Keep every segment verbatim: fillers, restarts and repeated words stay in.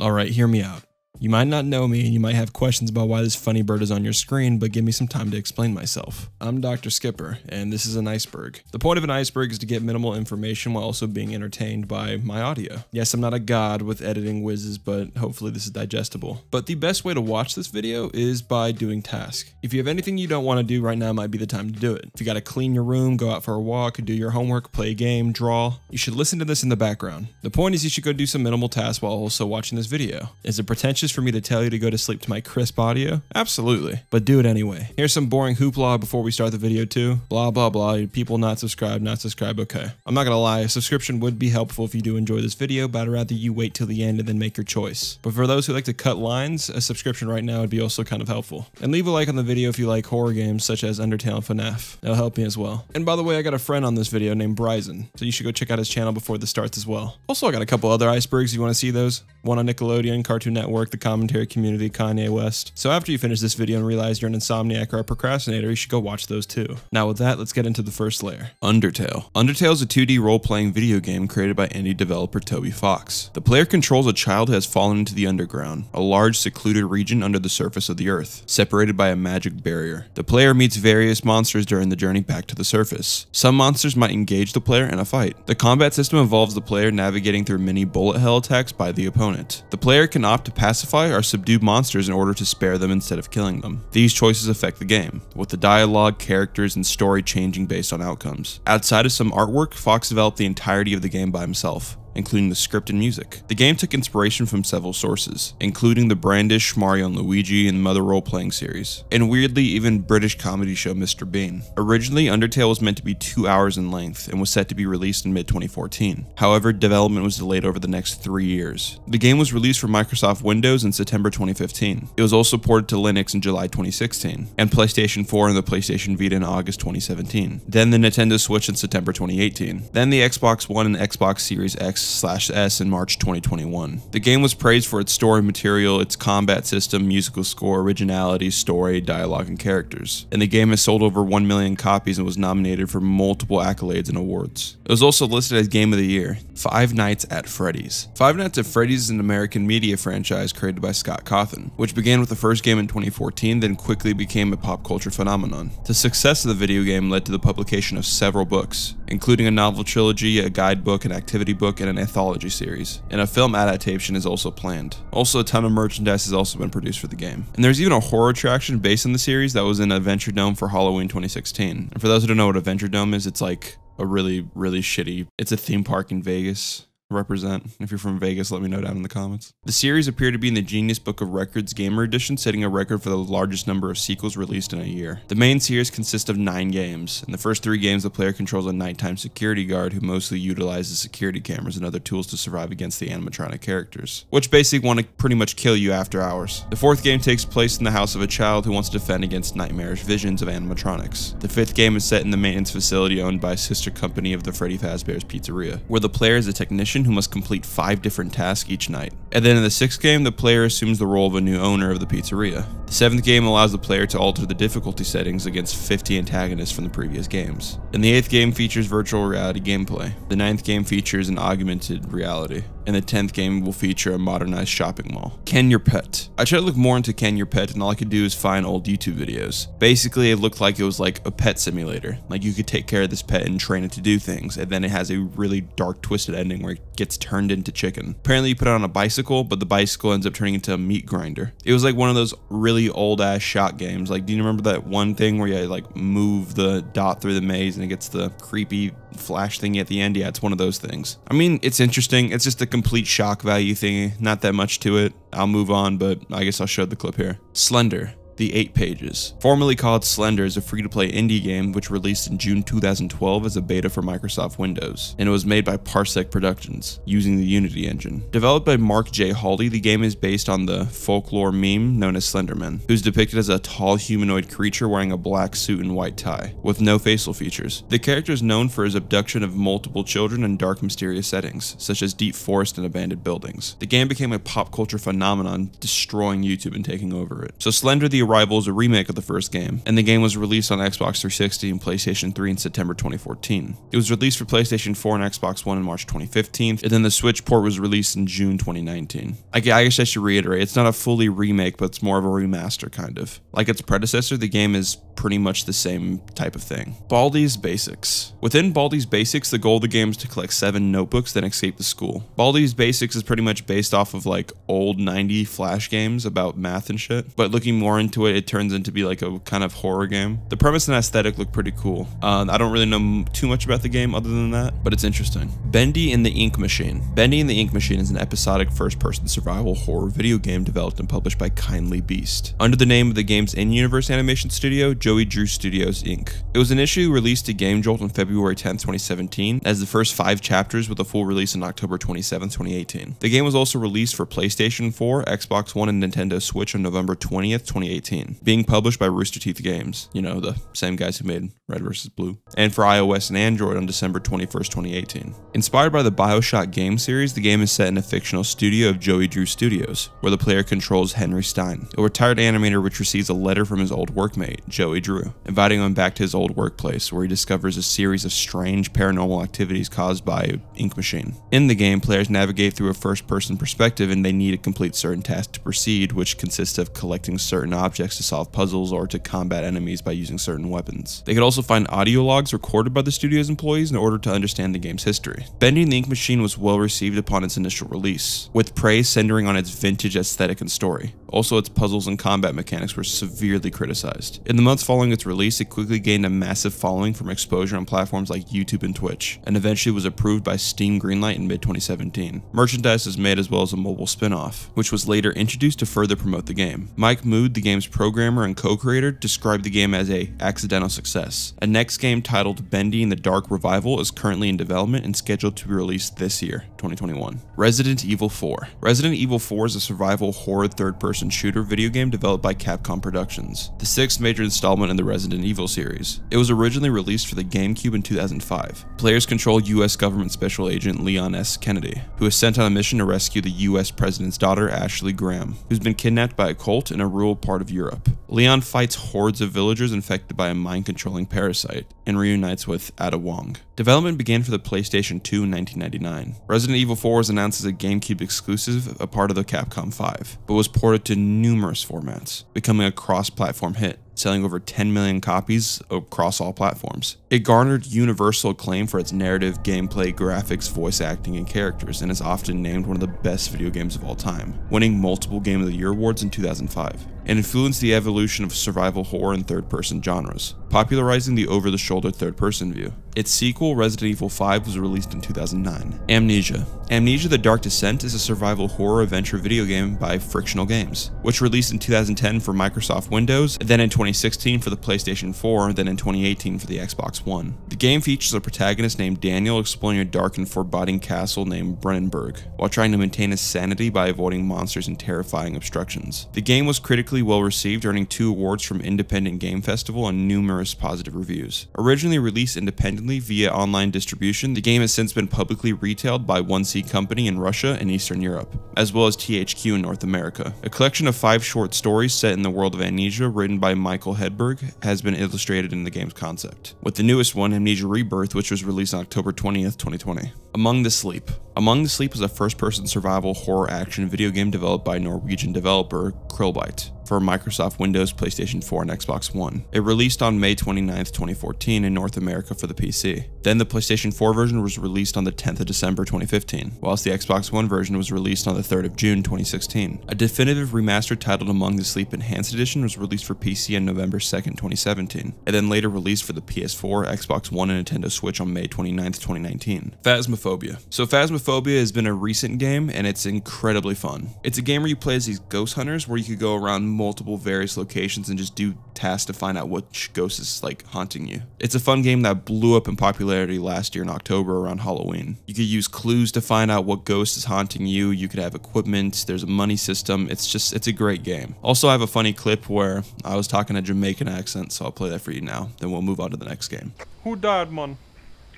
All right, hear me out. You might not know me and you might have questions about why this funny bird is on your screen, but give me some time to explain myself. I'm Doctor Skipper, and this is an iceberg. The point of an iceberg is to get minimal information while also being entertained by my audio. Yes, I'm not a god with editing whizzes, but hopefully this is digestible. But the best way to watch this video is by doing tasks. If you have anything you don't want to do right now, might be the time to do it. If you gotta clean your room, go out for a walk, do your homework, play a game, draw, you should listen to this in the background. The point is you should go do some minimal tasks while also watching this video. Is it pretentious for me to tell you to go to sleep to my crisp audio? Absolutely, but do it anyway. Here's some boring hoopla before we start the video too. Blah, blah, blah, people not subscribed, not subscribed, okay. I'm not gonna lie, a subscription would be helpful if you do enjoy this video, but I'd rather you wait till the end and then make your choice. But for those who like to cut lines, a subscription right now would be also kind of helpful. And leave a like on the video if you like horror games such as Undertale and F NAF. That'll help me as well. And by the way, I got a friend on this video named Brizan, so you should go check out his channel before this starts as well. Also, I got a couple other icebergs if you wanna see those. One on Nickelodeon, Cartoon Network, the commentary community, Kanye West. So after you finish this video and realize you're an insomniac or a procrastinator, you should go watch those too. Now with that, let's get into the first layer. Undertale. Undertale is a two D role-playing video game created by indie developer Toby Fox. The player controls a child who has fallen into the underground, a large secluded region under the surface of the earth, separated by a magic barrier. The player meets various monsters during the journey back to the surface. Some monsters might engage the player in a fight. The combat system involves the player navigating through many bullet hell attacks by the opponent. The player can opt to pacify or subdue monsters in order to spare them instead of killing them. These choices affect the game, with the dialogue, characters, and story changing based on outcomes. Outside of some artwork, Fox developed the entirety of the game by himself, including the script and music. The game took inspiration from several sources, including the Brandish, Mario and Luigi, and Mother role-playing series, and weirdly even British comedy show Mister Bean. Originally, Undertale was meant to be two hours in length and was set to be released in mid twenty fourteen. However, development was delayed over the next three years. The game was released for Microsoft Windows in September twenty fifteen. It was also ported to Linux in July twenty sixteen, and PlayStation four and the PlayStation Vita in August twenty seventeen. Then the Nintendo Switch in September twenty eighteen. Then the Xbox One and Xbox Series X Slash S in March twenty twenty-one. The game was praised for its story material, its combat system, musical score, originality, story, dialogue, and characters. And the game has sold over one million copies and was nominated for multiple accolades and awards. It was also listed as Game of the Year. Five Nights at Freddy's. Five Nights at Freddy's is an American media franchise created by Scott Cawthon, which began with the first game in twenty fourteen, then quickly became a pop culture phenomenon. The success of the video game led to the publication of several books, including a novel trilogy, a guidebook, an activity book, and an anthology series, and a film adaptation is also planned. Also, a ton of merchandise has also been produced for the game, and there's even a horror attraction based on the series that was in Adventure Dome for Halloween twenty sixteen. And for those who don't know what Adventure Dome is, it's like a really, really shitty, it's a theme park in Vegas. Represent. If you're from Vegas, let me know down in the comments. The series appeared to be in the Guinness Book of Records Gamer Edition, setting a record for the largest number of sequels released in a year. The main series consists of nine games. In the first three games, the player controls a nighttime security guard who mostly utilizes security cameras and other tools to survive against the animatronic characters, which basically want to pretty much kill you after hours. The fourth game takes place in the house of a child who wants to defend against nightmarish visions of animatronics. The fifth game is set in the maintenance facility owned by a sister company of the Freddy Fazbear's Pizzeria, where the player is a technician who must complete five different tasks each night. And then in the sixth game, the player assumes the role of a new owner of the pizzeria. The seventh game allows the player to alter the difficulty settings against fifty antagonists from the previous games. And the eighth game features virtual reality gameplay. The ninth game features an augmented reality. And the tenth game will feature a modernized shopping mall. Ken Your Pet. I tried to look more into Ken Your Pet and all I could do is find old YouTube videos. Basically, it looked like it was like a pet simulator. Like you could take care of this pet and train it to do things. And then it has a really dark twisted ending where it gets turned into chicken. Apparently you put it on a bicycle, but the bicycle ends up turning into a meat grinder. It was like one of those really old ass shot games. Like, do you remember that one thing where you like move the dot through the maze and it gets the creepy flash thingy at the end? Yeah, it's one of those things. I mean, it's interesting. It's just a complete shock value thingy. Not that much to it. I'll move on, but I guess I'll show the clip here. Slender. The Eight Pages. Formerly called Slender is a free-to-play indie game which released in June two thousand twelve as a beta for Microsoft Windows, and it was made by Parsec Productions, using the Unity engine. Developed by Mark J. Hawley, the game is based on the folklore meme known as Slenderman, who's depicted as a tall humanoid creature wearing a black suit and white tie, with no facial features. The character is known for his abduction of multiple children in dark mysterious settings, such as deep forest and abandoned buildings. The game became a pop culture phenomenon, destroying YouTube and taking over it. So Slender the Rivals, a remake of the first game, and the game was released on Xbox three sixty and PlayStation three in September twenty fourteen. It was released for PlayStation four and Xbox One in March twenty fifteen, and then the Switch port was released in June twenty nineteen. I guess I should reiterate, it's not a fully remake, but it's more of a remaster, kind of. Like its predecessor, the game is pretty much the same type of thing. Baldi's Basics. Within Baldi's Basics, the goal of the game is to collect seven notebooks, then escape the school. Baldi's Basics is pretty much based off of like old ninety flash games about math and shit, but looking more into it, it turns into be like a kind of horror game. The premise and aesthetic look pretty cool. Uh, I don't really know too much about the game other than that, but it's interesting. Bendy and the Ink Machine. Bendy and the Ink Machine is an episodic first-person survival horror video game developed and published by Kindly Beast. Under the name of the game's in-universe animation studio, Joey Drew Studios, Incorporated. It was initially released to Game Jolt on February tenth, twenty seventeen, as the first five chapters, with a full release on October twenty-seventh, twenty eighteen. The game was also released for PlayStation four, Xbox One, and Nintendo Switch on November twentieth, twenty eighteen, being published by Rooster Teeth Games, you know, the same guys who made Red versus. Blue, and for iOS and Android on December twenty-first, twenty eighteen. Inspired by the Bioshock game series, the game is set in a fictional studio of Joey Drew Studios, where the player controls Henry Stein, a retired animator which receives a letter from his old workmate, Joey Drew, inviting him back to his old workplace, where he discovers a series of strange paranormal activities caused by Ink Machine. In the game, players navigate through a first-person perspective, and they need to complete certain tasks to proceed, which consists of collecting certain objects to solve puzzles or to combat enemies by using certain weapons. They could also find audio logs recorded by the studio's employees in order to understand the game's history. Bendy and the Ink Machine was well received upon its initial release, with praise centering on its vintage aesthetic and story. Also, its puzzles and combat mechanics were severely criticized. In the months following its release, it quickly gained a massive following from exposure on platforms like YouTube and Twitch, and eventually was approved by Steam Greenlight in mid twenty seventeen. Merchandise was made, as well as a mobile spin-off, which was later introduced to further promote the game. Mike Mood, the game's programmer and co-creator, described the game as a accidental success. A next game titled Bendy and the Dark Revival is currently in development and scheduled to be released this year, twenty twenty-one. Resident Evil four. Resident Evil four is a survival horror third-person shooter video game developed by Capcom Productions, the sixth major installment in the Resident Evil series. It was originally released for the GameCube in two thousand five. Players control U S government special agent Leon S. Kennedy, who is sent on a mission to rescue the U S president's daughter, Ashley Graham, who's been kidnapped by a cult in a rural part of Europe. Leon fights hordes of villagers infected by a mind-controlling parasite and reunites with Ada Wong. Development began for the PlayStation two in nineteen ninety-nine. Resident Evil four was announced as a GameCube exclusive, a part of the Capcom five, but was ported to numerous formats, becoming a cross-platform hit, selling over ten million copies across all platforms. It garnered universal acclaim for its narrative, gameplay, graphics, voice acting, and characters, and is often named one of the best video games of all time, winning multiple Game of the Year awards in two thousand five, and influenced the evolution of survival horror and third-person genres, popularizing the over-the-shoulder third-person view. Its sequel, Resident Evil five, was released in two thousand nine. Amnesia. Amnesia: The Dark Descent is a survival horror adventure video game by Frictional Games, which released in two thousand ten for Microsoft Windows, then in twenty sixteen for the PlayStation four, then in twenty eighteen for the Xbox One. The game features a protagonist named Daniel exploring a dark and foreboding castle named Brennenburg, while trying to maintain his sanity by avoiding monsters and terrifying obstructions. The game was critically well received, earning two awards from Independent Game Festival and numerous positive reviews. Originally released independently via online distribution, the game has since been publicly retailed by one C Company in Russia and Eastern Europe, as well as T H Q in North America. A collection of five short stories set in the world of Amnesia, written by Michael Hedberg, has been illustrated in the game's concept, with the newest one, Amnesia Rebirth, which was released on October twentieth, twenty twenty. Among the Sleep. Among the Sleep is a first-person survival horror action video game developed by Norwegian developer Krillbyte for Microsoft Windows, PlayStation four, and Xbox One. It released on May twenty-ninth, twenty fourteen in North America for the P C. Then the PlayStation four version was released on the tenth of December, twenty fifteen, whilst the Xbox One version was released on the third of June, twenty sixteen. A definitive remaster titled Among the Sleep Enhanced Edition was released for P C on November second, twenty seventeen, and then later released for the P S four, Xbox One, and Nintendo Switch on May twenty-ninth, twenty nineteen. Phasmophobia. So Phasmophobia has been a recent game, and it's incredibly fun. It's a game where you play as these ghost hunters, where you could go around multiple various locations and just do tasks to find out which ghost is like haunting you. It's a fun game that blew up in popularity last year in October around Halloween. You could use clues to find out what ghost is haunting you. You could have equipment. There's a money system. It's just, it's a great game. Also, I have a funny clip where I was talking a Jamaican accent, so I'll play that for you now. Then we'll move on to the next game. Who died, man?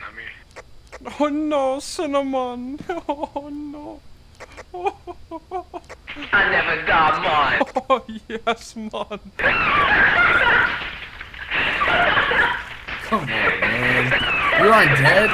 Not me. Oh no, Cinnamon! Oh no! Oh. I never got mine! Oh Yes, man. Come on, man. You're on Dead?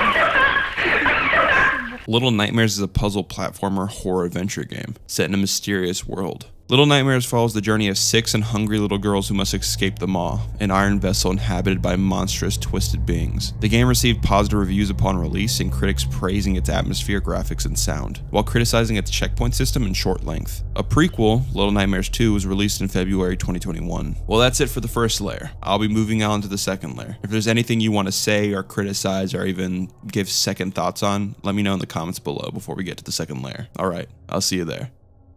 Little Nightmares is a puzzle platformer horror adventure game set in a mysterious world. Little Nightmares follows the journey of six and hungry little girls who must escape the Maw, an iron vessel inhabited by monstrous, twisted beings. The game received positive reviews upon release, and critics praising its atmosphere, graphics, and sound, while criticizing its checkpoint system and short length. A prequel, Little Nightmares two, was released in February twenty twenty-one. Well, that's it for the first layer. I'll be moving on to the second layer. If there's anything you want to say or criticize or even give second thoughts on, let me know in the comments below before we get to the second layer. Alright, I'll see you there.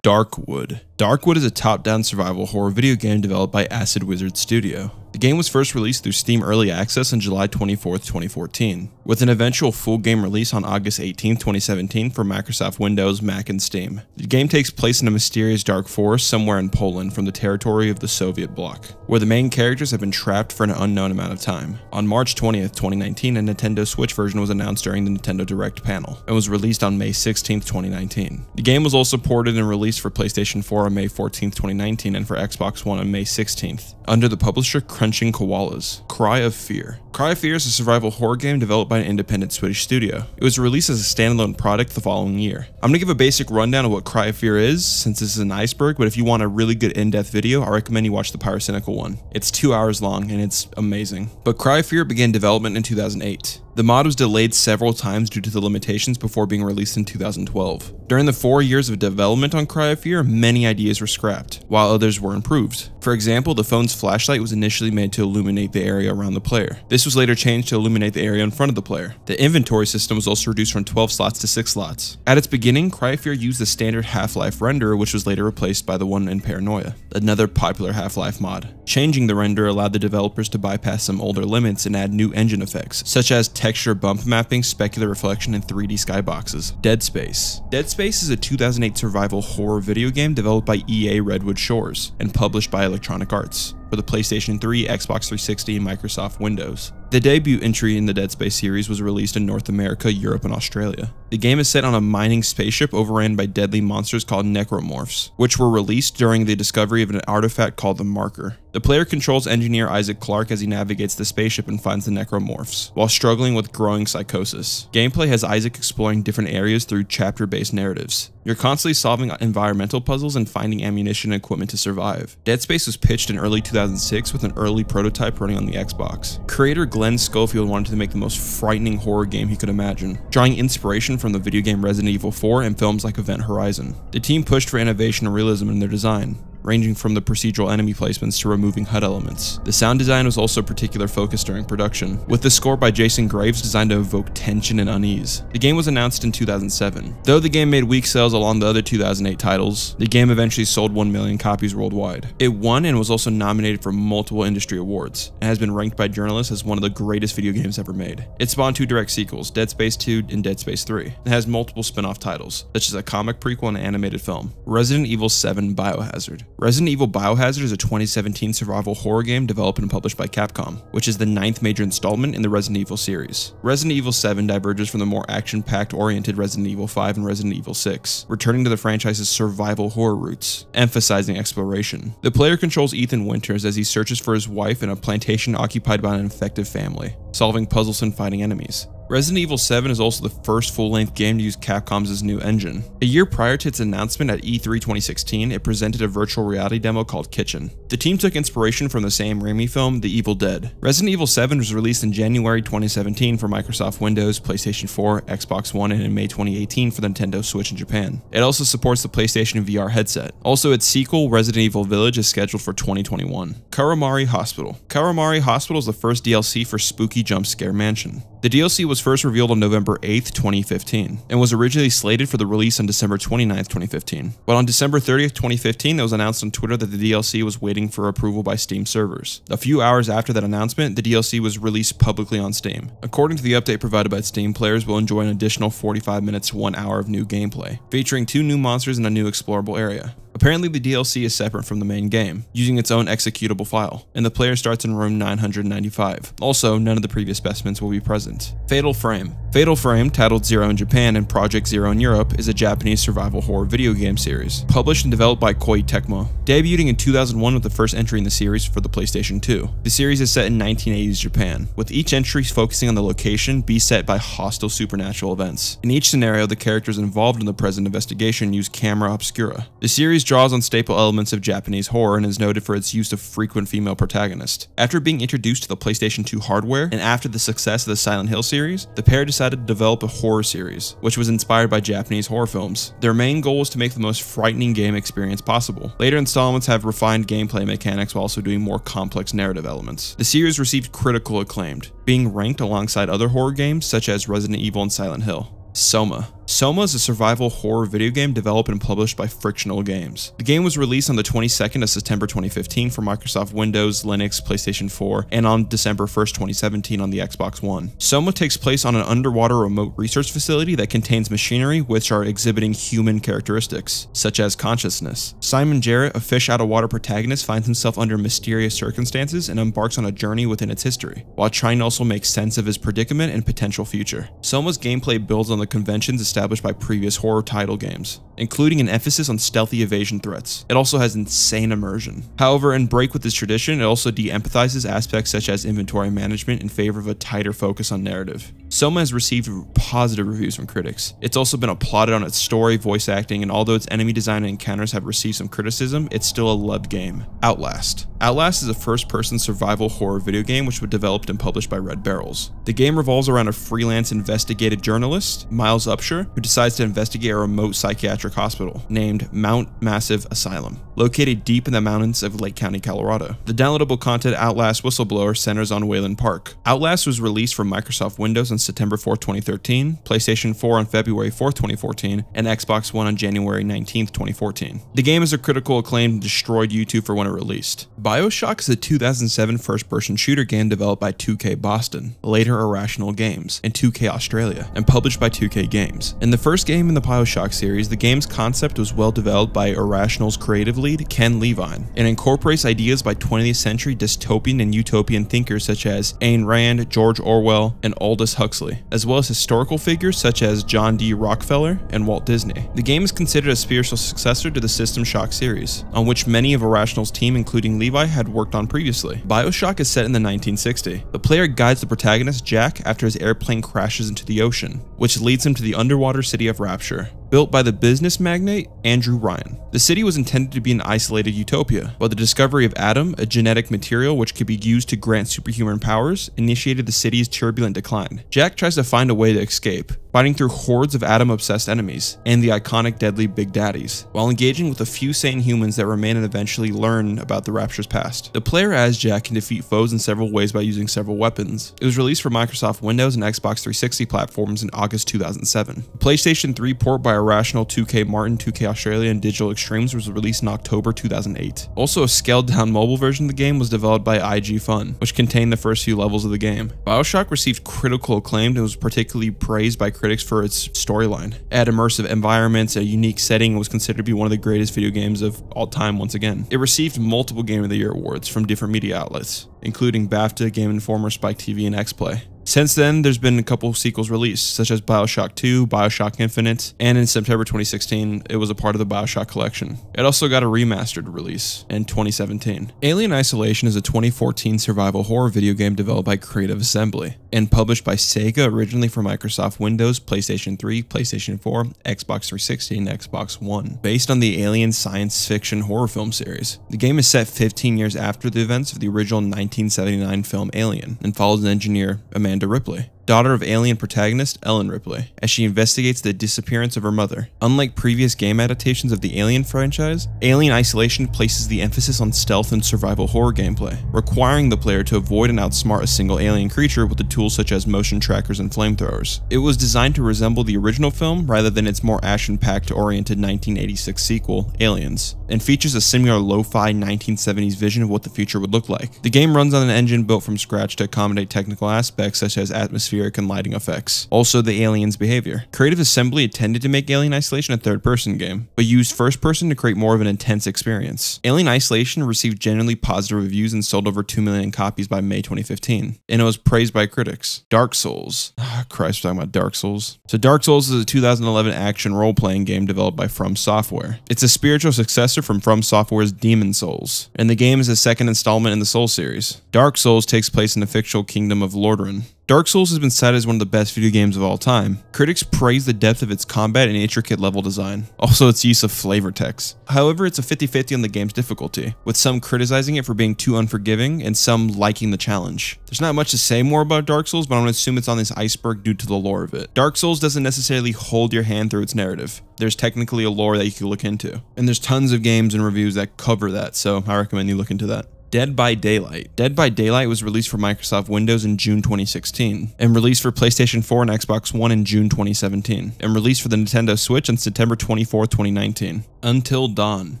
Darkwood. Darkwood is a top-down survival horror video game developed by Acid Wizard Studio. The game was first released through Steam Early Access on July twenty-fourth, twenty fourteen, with an eventual full game release on August eighteenth, twenty seventeen for Microsoft Windows, Mac, and Steam. The game takes place in a mysterious dark forest somewhere in Poland from the territory of the Soviet bloc, where the main characters have been trapped for an unknown amount of time. On March twentieth, twenty nineteen, a Nintendo Switch version was announced during the Nintendo Direct panel, and was released on May sixteenth, twenty nineteen. The game was also ported and released for PlayStation four on May fourteenth, twenty nineteen, and for Xbox One on May sixteenth, under the publisher Crunching Koalas. Cry of Fear. Cry of Fear is a survival horror game developed by an independent Swedish studio. It was released as a standalone product the following year. I'm gonna give a basic rundown of what Cry of Fear is, since this is an iceberg, but if you want a really good in-depth video, I recommend you watch the Pyrocynical one. It's two hours long and it's amazing. But Cry of Fear began development in two thousand eight. The mod was delayed several times due to the limitations before being released in two thousand twelve. During the four years of development on Cry of Fear, many ideas were scrapped, while others were improved. For example, the phone's flashlight was initially made to illuminate the area around the player. This was later changed to illuminate the area in front of the player. The inventory system was also reduced from twelve slots to six slots. At its beginning, Cry of Fear used the standard Half-Life renderer, which was later replaced by the one in Paranoia, another popular Half-Life mod. Changing the render allowed the developers to bypass some older limits and add new engine effects, such as texture bump mapping, specular reflection, and three D skyboxes. Dead Space. Dead Space is a two thousand eight survival horror video game developed by E A Redwood Shores and published by Electronic Arts for the PlayStation three, Xbox three sixty, and Microsoft Windows. The debut entry in the Dead Space series was released in North America, Europe, and Australia. The game is set on a mining spaceship overran by deadly monsters called necromorphs, which were released during the discovery of an artifact called the Marker. The player controls engineer Isaac Clarke as he navigates the spaceship and finds the necromorphs, while struggling with growing psychosis. Gameplay has Isaac exploring different areas through chapter-based narratives. You're constantly solving environmental puzzles and finding ammunition and equipment to survive. Dead Space was pitched in early two thousand six with an early prototype running on the Xbox. Creator Glenn Schofield wanted to make the most frightening horror game he could imagine, drawing inspiration from the video game Resident Evil four and films like Event Horizon. The team pushed for innovation and realism in their design, ranging from the procedural enemy placements to removing H U D elements. The sound design was also a particular focus during production, with the score by Jason Graves designed to evoke tension and unease. The game was announced in two thousand seven. Though the game made weak sales along the other two thousand eight titles, the game eventually sold one million copies worldwide. It won and was also nominated for multiple industry awards, and has been ranked by journalists as one of the greatest video games ever made. It spawned two direct sequels, Dead Space two and Dead Space three, and has multiple spin-off titles, such as a comic prequel and an animated film. Resident Evil seven Biohazard. Resident Evil Biohazard is a twenty seventeen survival horror game developed and published by Capcom, which is the ninth major installment in the Resident Evil series. Resident Evil seven diverges from the more action-packed oriented Resident Evil five and Resident Evil six, returning to the franchise's survival horror roots, emphasizing exploration. The player controls Ethan Winters as he searches for his wife in a plantation occupied by an infected family, solving puzzles and fighting enemies. Resident Evil seven is also the first full-length game to use Capcom's new engine. A year prior to its announcement at E three twenty sixteen, it presented a virtual reality demo called Kitchen. The team took inspiration from the Sam Raimi film, The Evil Dead. Resident Evil seven was released in January twenty seventeen for Microsoft Windows, PlayStation four, Xbox One, and in May twenty eighteen for the Nintendo Switch in Japan. It also supports the PlayStation V R headset. Also, its sequel, Resident Evil Village, is scheduled for twenty twenty-one. Karamari Hospital. Karamari Hospital is the first D L C for Spooky Jump Scare Mansion. The D L C was first revealed on November eighth, twenty fifteen, and was originally slated for the release on December twenty-ninth, twenty fifteen. But on December thirtieth, twenty fifteen, it was announced on Twitter that the D L C was waiting for approval by Steam servers. A few hours after that announcement, the D L C was released publicly on Steam. According to the update provided by Steam, players will enjoy an additional forty-five minutes to one hour of new gameplay, featuring two new monsters and a new explorable area. Apparently, the D L C is separate from the main game, using its own executable file, and the player starts in room nine hundred ninety-five. Also, none of the previous specimens will be present. Fatal Frame. Fatal Frame, titled Zero in Japan and Project Zero in Europe, is a Japanese survival horror video game series, published and developed by Koei Tecmo, debuting in two thousand one with the first entry in the series for the PlayStation two. The series is set in nineteen eighties Japan, with each entry focusing on the location beset by hostile supernatural events. In each scenario, the characters involved in the present investigation use camera obscura. The series draws on staple elements of Japanese horror and is noted for its use of frequent female protagonists. After being introduced to the PlayStation two hardware, and after the success of the Silent Hill series, the pair decided to develop a horror series, which was inspired by Japanese horror films. Their main goal was to make the most frightening game experience possible. Later installments have refined gameplay mechanics while also doing more complex narrative elements. The series received critical acclaim, being ranked alongside other horror games such as Resident Evil and Silent Hill. Soma. Soma is a survival horror video game developed and published by Frictional Games. The game was released on the twenty-second of September twenty fifteen for Microsoft Windows, Linux, PlayStation four, and on December first, twenty seventeen on the Xbox One. Soma takes place on an underwater remote research facility that contains machinery which are exhibiting human characteristics, such as consciousness. Simon Jarrett, a fish-out-of-water protagonist, finds himself under mysterious circumstances and embarks on a journey within its history, while trying to also make sense of his predicament and potential future. Soma's gameplay builds on the conventions established by previous horror title games, including an emphasis on stealthy evasion threats. It also has insane immersion. However, in break with this tradition, it also de-emphasizes aspects such as inventory management in favor of a tighter focus on narrative. Soma has received positive reviews from critics. It's also been applauded on its story, voice acting, and although its enemy design and encounters have received some criticism, it's still a loved game. Outlast. Outlast is a first-person survival horror video game which was developed and published by Red Barrels. The game revolves around a freelance investigative journalist, Miles Upshur, who decides to investigate a remote psychiatric hospital named Mount Massive Asylum, located deep in the mountains of Lake County, Colorado. The downloadable content Outlast Whistleblower centers on Wayland Park. Outlast was released for Microsoft Windows on September fourth, twenty thirteen, PlayStation four on February fourth, twenty fourteen, and Xbox One on January nineteenth, twenty fourteen. The game is a critical acclaim and destroyed YouTube for when it released. Bioshock is a two thousand seven first-person shooter game developed by two K Boston, later Irrational Games, and two K Australia, and published by two K Games. In the first game in the Bioshock series, the game The game's concept was well developed by Irrational's creative lead, Ken Levine, and incorporates ideas by twentieth century dystopian and utopian thinkers such as Ayn Rand, George Orwell, and Aldous Huxley, as well as historical figures such as John D. Rockefeller and Walt Disney. The game is considered a spiritual successor to the System Shock series, on which many of Irrational's team, including Levi, had worked on previously. Bioshock is set in the nineteen sixties. The player guides the protagonist, Jack, after his airplane crashes into the ocean, which leads him to the underwater city of Rapture, built by the business magnate Andrew Ryan. The city was intended to be an isolated utopia, but the discovery of Adam, a genetic material which could be used to grant superhuman powers, initiated the city's turbulent decline. Jack tries to find a way to escape, fighting through hordes of Adam-obsessed enemies and the iconic deadly Big Daddies, while engaging with a few sane humans that remain and eventually learn about the Rapture's past. The player as Jack can defeat foes in several ways by using several weapons. It was released for Microsoft Windows and Xbox three sixty platforms in August two thousand seven. The PlayStation three port by Irrational, two K Martin, two K Australia, and Digital Extremes was released in October two thousand eight. Also, a scaled-down mobile version of the game was developed by I G Fun, which contained the first few levels of the game. Bioshock received critical acclaim and was particularly praised by critics for its storyline. It had immersive environments, a unique setting, and was considered to be one of the greatest video games of all time once again. It received multiple Game of the Year awards from different media outlets, including BAFTA, Game Informer, Spike T V, and XPlay. Since then, there's been a couple sequels released, such as Bioshock two, Bioshock Infinite, and in September twenty sixteen, it was a part of the Bioshock collection. It also got a remastered release in twenty seventeen. Alien Isolation is a twenty fourteen survival horror video game developed by Creative Assembly and published by Sega, originally for Microsoft Windows, PlayStation three, PlayStation four, Xbox three sixty, and Xbox One, based on the Alien science fiction horror film series. The game is set fifteen years after the events of the original nineteen seventy-nine film Alien and follows an engineer, Amanda Ripley, daughter of Alien protagonist Ellen Ripley, as she investigates the disappearance of her mother. Unlike previous game adaptations of the Alien franchise, Alien Isolation places the emphasis on stealth and survival horror gameplay, requiring the player to avoid and outsmart a single alien creature with the tools such as motion trackers and flamethrowers. It was designed to resemble the original film rather than its more action-packed oriented nineteen eighty-six sequel, Aliens, and features a similar lo-fi nineteen seventies vision of what the future would look like. The game runs on an engine built from scratch to accommodate technical aspects such as atmosphere atmospheric and lighting effects. Also, the alien's behavior. Creative Assembly intended to make Alien Isolation a third-person game, but used first-person to create more of an intense experience. Alien Isolation received generally positive reviews and sold over two million copies by May twenty fifteen, and it was praised by critics. Dark Souls. Oh, Christ, we're talking about Dark Souls. So Dark Souls is a two thousand eleven action role-playing game developed by From Software. It's a spiritual successor from From Software's Demon Souls, and the game is the second installment in the Souls series. Dark Souls takes place in the fictional kingdom of Lordaeron. Dark Souls has been cited as one of the best video games of all time. Critics praise the depth of its combat and intricate level design, also its use of flavor text. However, it's a fifty fifty on the game's difficulty, with some criticizing it for being too unforgiving and some liking the challenge. There's not much to say more about Dark Souls, but I'm going to assume it's on this iceberg due to the lore of it. Dark Souls doesn't necessarily hold your hand through its narrative. There's technically a lore that you can look into, and there's tons of games and reviews that cover that, so I recommend you look into that. Dead by Daylight. Dead by Daylight was released for Microsoft Windows in June twenty sixteen, and released for PlayStation four and Xbox One in June twenty seventeen, and released for the Nintendo Switch on September twenty-fourth, twenty nineteen. Until Dawn.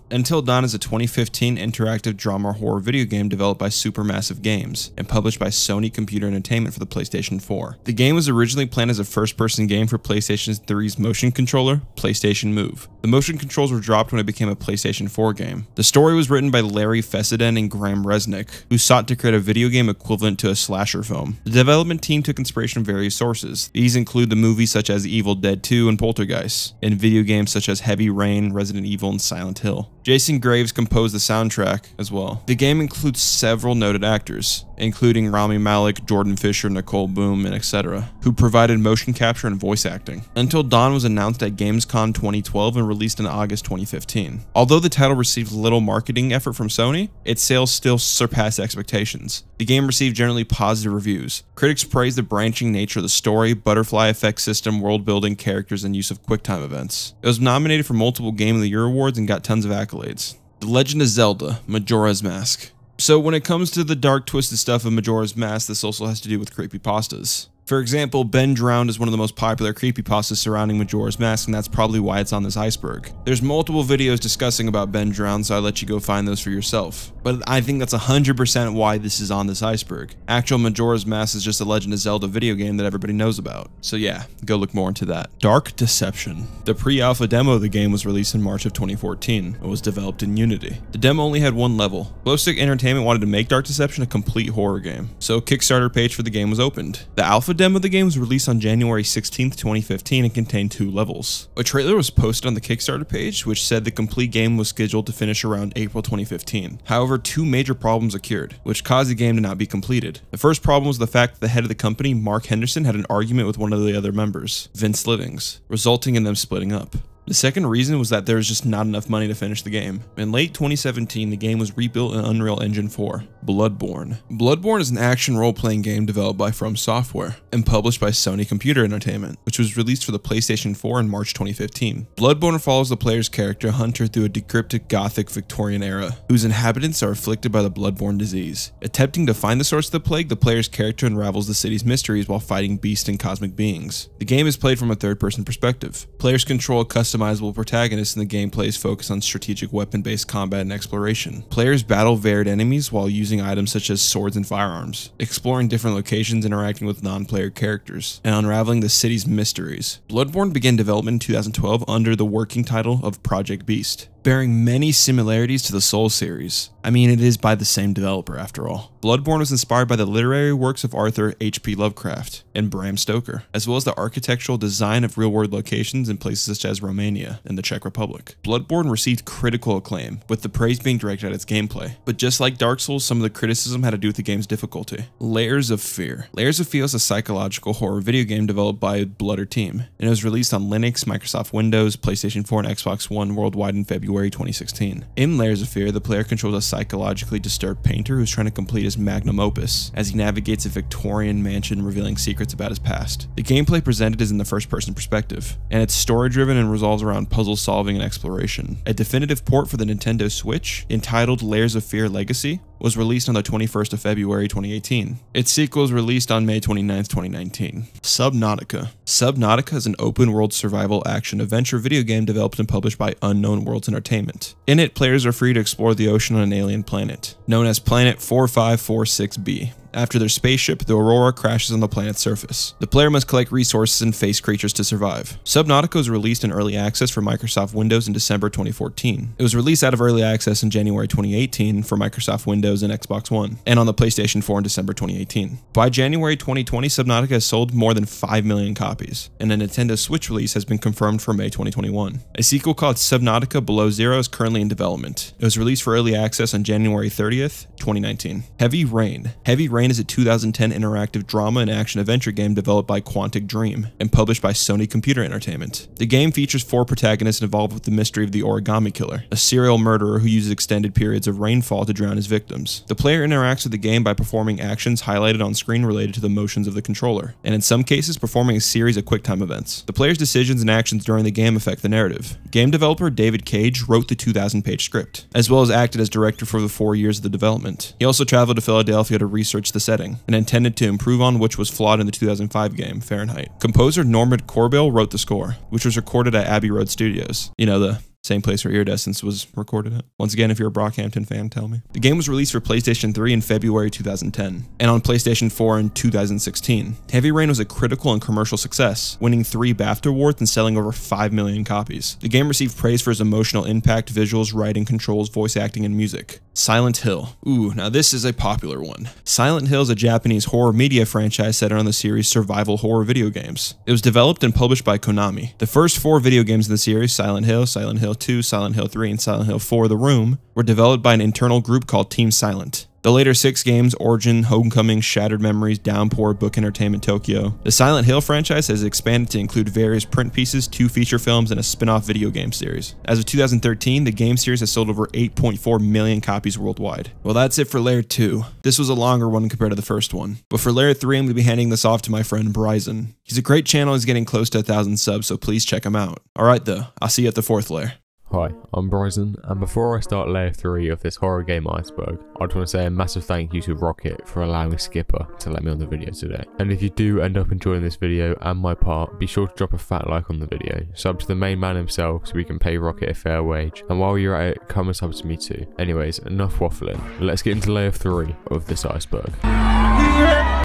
Until Dawn is a twenty fifteen interactive drama horror video game developed by Supermassive Games and published by Sony Computer Entertainment for the PlayStation four. The game was originally planned as a first-person game for PlayStation three's motion controller, PlayStation Move. The motion controls were dropped when it became a PlayStation four game. The story was written by Larry Fessenden and Graham Resnick, who sought to create a video game equivalent to a slasher film. The development team took inspiration from various sources. These include the movies such as Evil Dead two and Poltergeist, and video games such as Heavy Rain, Resident Evil, and Silent Hill. Jason Graves composed the soundtrack as well. The game includes several noted actors, including Rami Malek, Jordan Fisher, Nicole Boom, and et cetera, who provided motion capture and voice acting. Until Dawn was announced at Gamescom twenty twelve and released in August twenty fifteen. Although the title received little marketing effort from Sony, its sales still surpassed expectations. The game received generally positive reviews. Critics praised the branching nature of the story, butterfly effect system, world building, characters, and use of QuickTime events. It was nominated for multiple Game of the Year awards and got tons of accolades. The Legend of Zelda: Majora's Mask. So when it comes to the dark, twisted stuff of Majora's Mask, this also has to do with creepypastas. For example, Ben Drowned is one of the most popular creepypastas surrounding Majora's Mask, and that's probably why it's on this iceberg. There's multiple videos discussing about Ben Drowned, so I let you go find those for yourself. But I think that's one hundred percent why this is on this iceberg. Actual Majora's Mask is just a Legend of Zelda video game that everybody knows about. So yeah, go look more into that. Dark Deception. The pre-alpha demo of the game was released in March of twenty fourteen. It was developed in Unity. The demo only had one level. Glowstick Entertainment wanted to make Dark Deception a complete horror game, so a Kickstarter page for the game was opened. The alpha demo of the game was released on January sixteenth, twenty fifteen and contained two levels. A trailer was posted on the Kickstarter page, which said the complete game was scheduled to finish around April twenty fifteen. However, two major problems occurred, which caused the game to not be completed. The first problem was the fact that the head of the company, Mark Henderson, had an argument with one of the other members, Vince Livings, resulting in them splitting up. The second reason was that there was just not enough money to finish the game. In late twenty seventeen, the game was rebuilt in Unreal Engine four. Bloodborne. Bloodborne is an action role-playing game developed by From Software and published by Sony Computer Entertainment, which was released for the PlayStation four in March twenty fifteen. Bloodborne follows the player's character Hunter through a decrypted Gothic Victorian era, whose inhabitants are afflicted by the Bloodborne disease. Attempting to find the source of the plague, the player's character unravels the city's mysteries while fighting beasts and cosmic beings. The game is played from a third-person perspective. Players control a custom Customizable protagonists in the gameplay's focus on strategic weapon-based combat and exploration. Players battle varied enemies while using items such as swords and firearms, exploring different locations, interacting with non-player characters, and unraveling the city's mysteries. Bloodborne began development in two thousand twelve under the working title of Project Beast, bearing many similarities to the Souls series. I mean, it is by the same developer after all. Bloodborne was inspired by the literary works of Arthur H P Lovecraft and Bram Stoker, as well as the architectural design of real-world locations in places such as Romania and the Czech Republic. Bloodborne received critical acclaim, with the praise being directed at its gameplay. But just like Dark Souls, some of the criticism had to do with the game's difficulty. Layers of Fear. Layers of Fear is a psychological horror video game developed by Bloober Team, and it was released on Linux, Microsoft Windows, PlayStation four, and Xbox One worldwide in February twenty sixteen. In Layers of Fear, the player controls a psychologically disturbed painter who's trying to complete his magnum opus as he navigates a Victorian mansion, revealing secrets about his past. The gameplay presented is in the first-person perspective, and it's story-driven and revolves around puzzle-solving and exploration. A definitive port for the Nintendo Switch, entitled Layers of Fear Legacy, was released on the twenty-first of February twenty eighteen. Its sequel was released on May twenty-ninth, twenty nineteen. Subnautica. Subnautica is an open-world survival action adventure video game developed and published by Unknown Worlds Entertainment. In it, players are free to explore the ocean on an alien planet, known as Planet four five four six B. After their spaceship, the Aurora crashes on the planet's surface. The player must collect resources and face creatures to survive. Subnautica was released in early access for Microsoft Windows in December twenty fourteen. It was released out of early access in January twenty eighteen for Microsoft Windows and Xbox One, and on the PlayStation four in December twenty eighteen. By January twenty twenty, Subnautica has sold more than five million copies, and a Nintendo Switch release has been confirmed for May twenty twenty-one. A sequel called Subnautica Below Zero is currently in development. It was released for early access on January thirtieth, twenty nineteen. Heavy Rain. Heavy Rain is a two thousand ten interactive drama and action adventure game developed by Quantic Dream and published by Sony Computer Entertainment. The game features four protagonists involved with the mystery of the Origami Killer, a serial murderer who uses extended periods of rainfall to drown his victims. The player interacts with the game by performing actions highlighted on screen related to the motions of the controller, and in some cases performing a series of QuickTime events. The player's decisions and actions during the game affect the narrative. Game developer David Cage wrote the two thousand page script, as well as acted as director for the four years of the development. He also traveled to Philadelphia to research the setting, and intended to improve on which was flawed in the two thousand five game, Fahrenheit. Composer Norman Corbell wrote the score, which was recorded at Abbey Road Studios. You know, the same place where Iridescence was recorded at. Once again, if you're a Brockhampton fan, tell me. The game was released for PlayStation three in February two thousand ten, and on PlayStation four in two thousand sixteen. Heavy Rain was a critical and commercial success, winning three BAFTA awards and selling over five million copies. The game received praise for its emotional impact, visuals, writing, controls, voice acting, and music. Silent Hill. Ooh, now this is a popular one. Silent Hill is a Japanese horror media franchise set on the series survival horror video games. It was developed and published by Konami. The first four video games in the series, Silent Hill, Silent Hill two, Silent Hill three, and Silent Hill four The Room, were developed by an internal group called Team Silent. The later six games, Origin, Homecoming, Shattered Memories, Downpour, Book Entertainment Tokyo. The Silent Hill franchise has expanded to include various print pieces, two feature films, and a spin-off video game series. As of two thousand thirteen, the game series has sold over eight point four million copies worldwide. Well, that's it for Layer two. This was a longer one compared to the first one. But for Layer three, I'm going to be handing this off to my friend Brizan. He's a great channel, he's getting close to one thousand subs, so please check him out. Alright though, I'll see you at the fourth layer. Hi, I'm Brizan, and before I start layer three of this horror game iceberg, I just want to say a massive thank you to Rocket for allowing Skipper to let me on the video today. And if you do end up enjoying this video and my part, be sure to drop a fat like on the video, sub to the main man himself so we can pay Rocket a fair wage, and while you're at it, come and sub to me too. Anyways, enough waffling, let's get into layer three of this iceberg.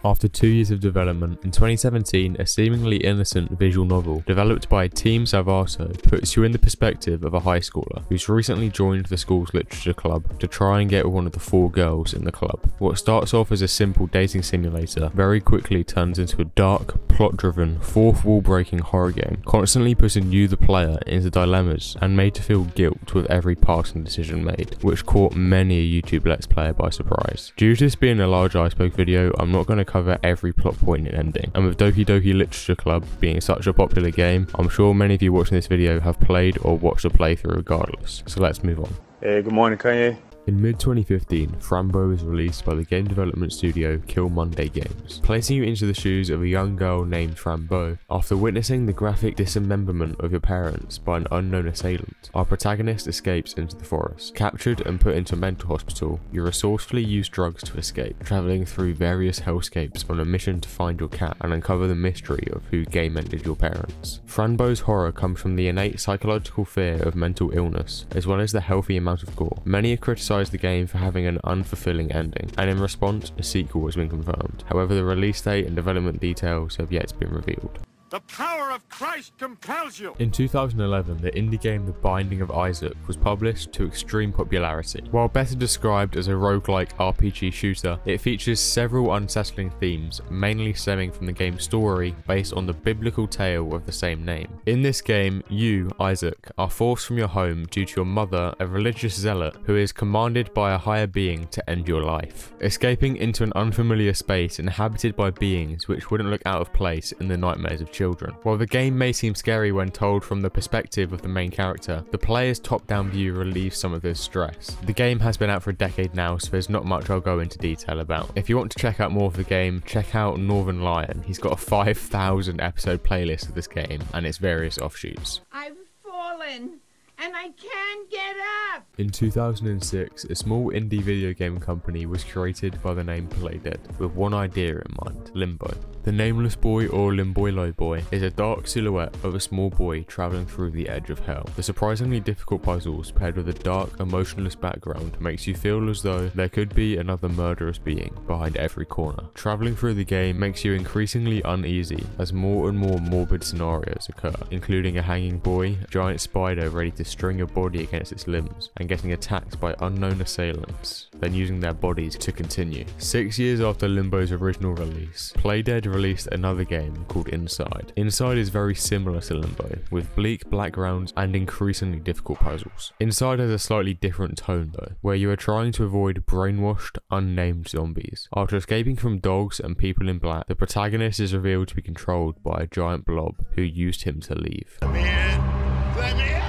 After two years of development, in twenty seventeen, a seemingly innocent visual novel developed by Team Salvato puts you in the perspective of a high schooler who's recently joined the school's literature club to try and get one of the four girls in the club. What starts off as a simple dating simulator very quickly turns into a dark, plot-driven, fourth-wall-breaking horror game, constantly putting you, the player, into dilemmas and made to feel guilt with every passing decision made, which caught many a YouTube Let's Player by surprise. Due to this being a large iceberg video, I'm not going to cover every plot point and ending, and with Doki Doki Literature Club being such a popular game, I'm sure many of you watching this video have played or watched a playthrough regardless, so let's move on. Hey, good morning Kanye. In mid twenty fifteen, Frambo was released by the game development studio Kill Monday Games, placing you into the shoes of a young girl named Frambo after witnessing the graphic dismemberment of your parents by an unknown assailant. Our protagonist escapes into the forest. Captured and put into a mental hospital, you resourcefully use drugs to escape, travelling through various hellscapes on a mission to find your cat and uncover the mystery of who game-ended your parents. Frambo's horror comes from the innate psychological fear of mental illness, as well as the healthy amount of gore. Many are criticised the game for having an unfulfilling ending, and in response, a sequel has been confirmed. However, the release date and development details have yet been revealed. The power of Christ compels you! In two thousand eleven, the indie game The Binding of Isaac was published to extreme popularity. While better described as a roguelike R P G shooter, it features several unsettling themes, mainly stemming from the game's story based on the biblical tale of the same name. In this game, you, Isaac, are forced from your home due to your mother, a religious zealot, who is commanded by a higher being to end your life. Escaping into an unfamiliar space inhabited by beings which wouldn't look out of place in the nightmares of children. Children. While the game may seem scary when told from the perspective of the main character, the player's top-down view relieves some of this stress. The game has been out for a decade now, so there's not much I'll go into detail about. If you want to check out more of the game, check out Northern Lion. He's got a five thousand episode playlist of this game and its various offshoots. I've fallen, and I can't get up! In two thousand six, a small indie video game company was created by the name Playdead, with one idea in mind, Limbo. The Nameless Boy, or Limboilo Boy, is a dark silhouette of a small boy travelling through the edge of hell. The surprisingly difficult puzzles paired with a dark, emotionless background makes you feel as though there could be another murderous being behind every corner. Travelling through the game makes you increasingly uneasy as more and more morbid scenarios occur, including a hanging boy, a giant spider ready to string a body against its limbs, and getting attacked by unknown assailants, then using their bodies to continue. Six years after Limbo's original release, Playdead released another game called Inside. Inside is very similar to Limbo, with bleak backgrounds and increasingly difficult puzzles. Inside has a slightly different tone though, where you are trying to avoid brainwashed, unnamed zombies. After escaping from dogs and people in black, the protagonist is revealed to be controlled by a giant blob who used him to leave. Let me in. Let me in.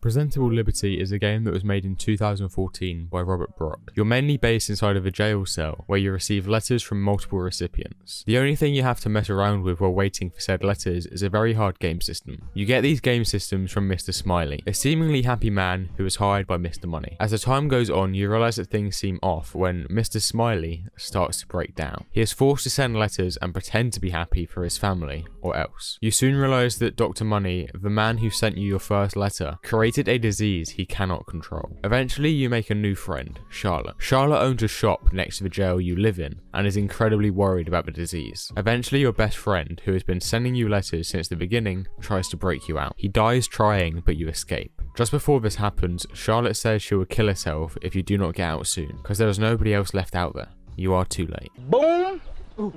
Presentable Liberty is a game that was made in two thousand fourteen by Robert Brock. You're mainly based inside of a jail cell, where you receive letters from multiple recipients. The only thing you have to mess around with while waiting for said letters is a very hard game system. You get these game systems from Mister Smiley, a seemingly happy man who is hired by Mister Money. As the time goes on, you realise that things seem off when Mister Smiley starts to break down. He is forced to send letters and pretend to be happy for his family, or else. You soon realise that Doctor Money, the man who sent you your first letter, creates a disease he cannot control. Eventually, you make a new friend, Charlotte. Charlotte owns a shop next to the jail you live in and is incredibly worried about the disease. Eventually, your best friend, who has been sending you letters since the beginning, tries to break you out. He dies trying, but you escape. Just before this happens, Charlotte says she will kill herself if you do not get out soon, because there is nobody else left out there. You are too late. Boom! Ooh.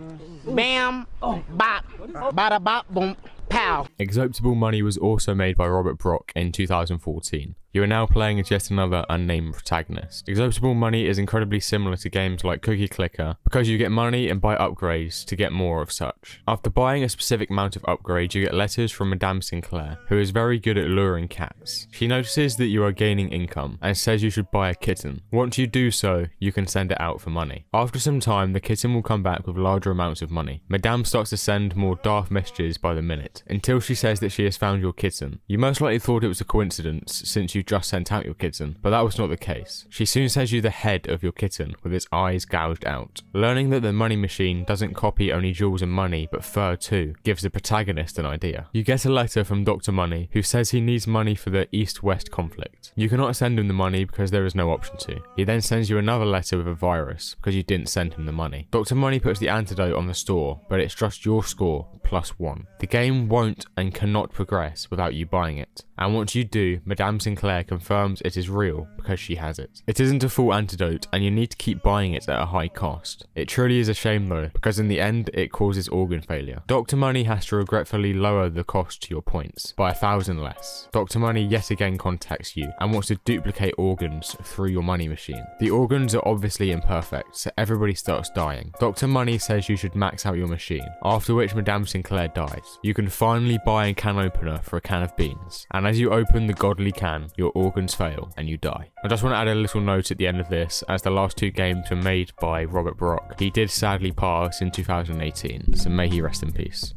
Bam! Oh. Bop! Bada bop boom! Pow! Acceptable Money was also made by Robert Brock in two thousand fourteen. You are now playing as yet another unnamed protagonist. Acceptable Money is incredibly similar to games like Cookie Clicker, because you get money and buy upgrades to get more of such. After buying a specific amount of upgrades, you get letters from Madame Sinclair, who is very good at luring cats. She notices that you are gaining income and says you should buy a kitten. Once you do so, you can send it out for money. After some time, the kitten will come back with larger amounts of money. Madame starts to send more daft messages by the minute, until she says that she has found your kitten. You most likely thought it was a coincidence since you just sent out your kitten, but that was not the case. She soon sends you the head of your kitten with its eyes gouged out. Learning that the money machine doesn't copy only jewels and money, but fur too, gives the protagonist an idea. You get a letter from Doctor Money, who says he needs money for the East-West conflict. You cannot send him the money because there is no option to. He then sends you another letter with a virus because you didn't send him the money. Doctor Money puts the antidote on the store, but it's just your score plus one. The game won't and cannot progress without you buying it, and once you do, Madame Sinclair confirms it is real because she has it. It isn't a full antidote and you need to keep buying it at a high cost. It truly is a shame though, because in the end it causes organ failure. Doctor Money has to regretfully lower the cost to your points by a thousand less. Doctor Money yet again contacts you and wants to duplicate organs through your money machine. The organs are obviously imperfect, so everybody starts dying. Doctor Money says you should max out your machine, after which Madame Sinclair dies. You can finally buy a can opener for a can of beans, and as you open the godly can, your organs fail and you die. I just want to add a little note at the end of this, as the last two games were made by Robert Brock. He did sadly pass in two thousand eighteen, so may he rest in peace.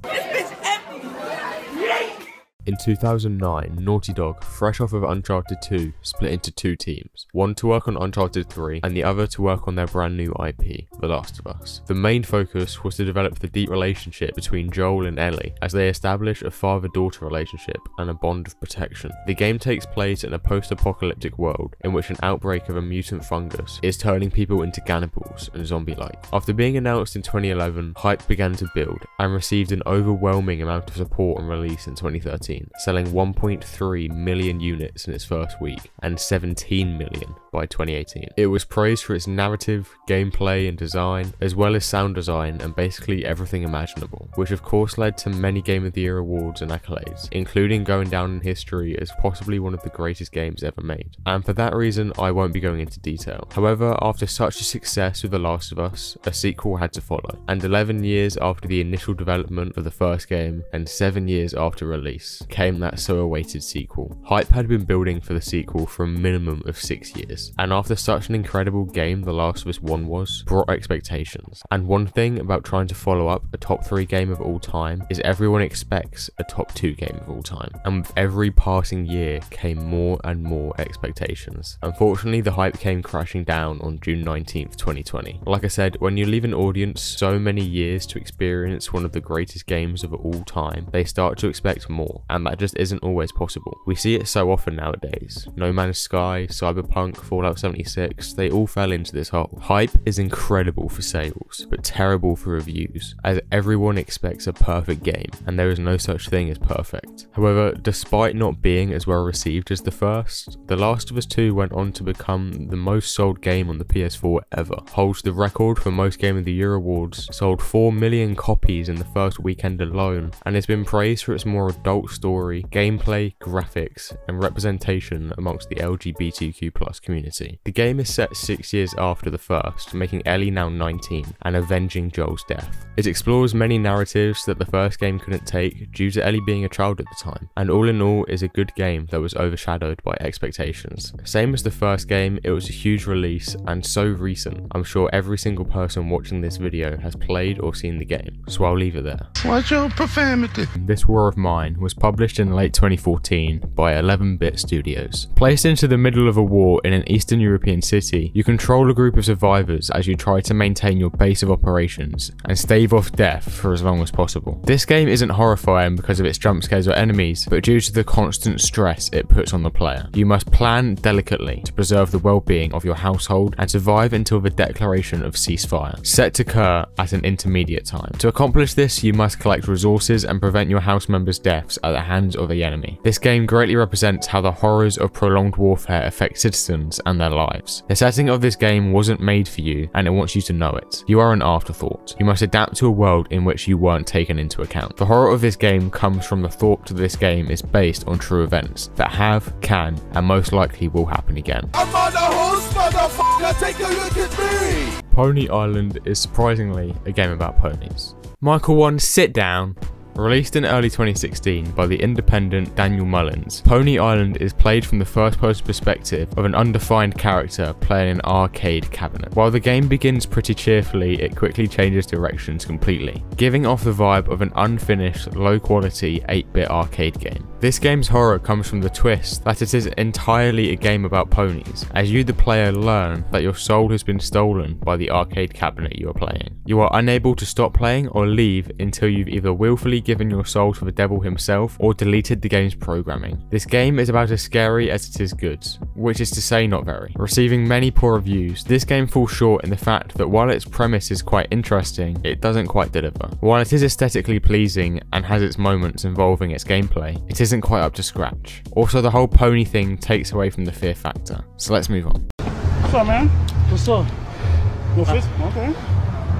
In two thousand nine, Naughty Dog, fresh off of Uncharted two, split into two teams, one to work on Uncharted three and the other to work on their brand new I P, The Last of Us. The main focus was to develop the deep relationship between Joel and Ellie, as they establish a father-daughter relationship and a bond of protection. The game takes place in a post-apocalyptic world in which an outbreak of a mutant fungus is turning people into cannibals and zombie-like. After being announced in twenty eleven, hype began to build and received an overwhelming amount of support and release in twenty thirteen. Selling one point three million units in its first week and seventeen million by twenty eighteen. It was praised for its narrative, gameplay and design, as well as sound design and basically everything imaginable, which of course led to many Game of the Year awards and accolades, including going down in history as possibly one of the greatest games ever made. And for that reason, I won't be going into detail. However, after such a success with The Last of Us, a sequel had to follow, and eleven years after the initial development of the first game and seven years after release, came that so awaited sequel. Hype had been building for the sequel for a minimum of six years, and after such an incredible game The Last of Us one was, brought expectations. And one thing about trying to follow up a top three game of all time is everyone expects a top two game of all time, and with every passing year came more and more expectations. Unfortunately, the hype came crashing down on June nineteenth, twenty twenty. Like I said, when you leave an audience so many years to experience one of the greatest games of all time, they start to expect more, and that just isn't always possible. We see it so often nowadays. No Man's Sky, Cyberpunk, Fallout seventy-six, they all fell into this hole. Hype is incredible for sales, but terrible for reviews, as everyone expects a perfect game, and there is no such thing as perfect. However, despite not being as well received as the first, The Last of Us two went on to become the most sold game on the P S four ever, holds the record for most game of the year awards, sold four million copies in the first weekend alone, and has been praised for its more adult story, gameplay, graphics, and representation amongst the L G B T Q plus community. The game is set six years after the first, making Ellie now nineteen and avenging Joel's death. It explores many narratives that the first game couldn't take due to Ellie being a child at the time, and all in all is a good game that was overshadowed by expectations. Same as the first game, it was a huge release and so recent, I'm sure every single person watching this video has played or seen the game, so I'll leave it there. Watch your profanity. This War of Mine was published in late twenty fourteen by eleven bit Studios. Placed into the middle of a war in an Eastern European city, you control a group of survivors as you try to maintain your base of operations and stave off death for as long as possible. This game isn't horrifying because of its jump scares or enemies, but due to the constant stress it puts on the player. You must plan delicately to preserve the well-being of your household and survive until the declaration of ceasefire, set to occur at an intermediate time. To accomplish this, you must collect resources and prevent your house members' deaths at the hands of the enemy. This game greatly represents how the horrors of prolonged warfare affect citizens and their lives. The setting of this game wasn't made for you, and it wants you to know it. You are an afterthought. You must adapt to a world in which you weren't taken into account. The horror of this game comes from the thought that this game is based on true events that have, can, and most likely will happen again. I'm on the horse, motherfucker! Take a look at me! Pony Island is surprisingly a game about ponies. Michael One, sit down. Released in early twenty sixteen by the independent Daniel Mullins, Pony Island is played from the first-person perspective of an undefined character playing an arcade cabinet. While the game begins pretty cheerfully, it quickly changes directions completely, giving off the vibe of an unfinished, low-quality eight bit arcade game. This game's horror comes from the twist that it is entirely a game about ponies, as you the player learn that your soul has been stolen by the arcade cabinet you are playing. You are unable to stop playing or leave until you've either willfully given your soul to the devil himself or deleted the game's programming. This game is about as scary as it is good, which is to say not very. Receiving many poor reviews, this game falls short in the fact that while its premise is quite interesting, it doesn't quite deliver. While it is aesthetically pleasing and has its moments involving its gameplay, it is isn't quite up to scratch. Also, the whole pony thing takes away from the fear factor. So let's move on. What's up, man? What's up? No fist, okay.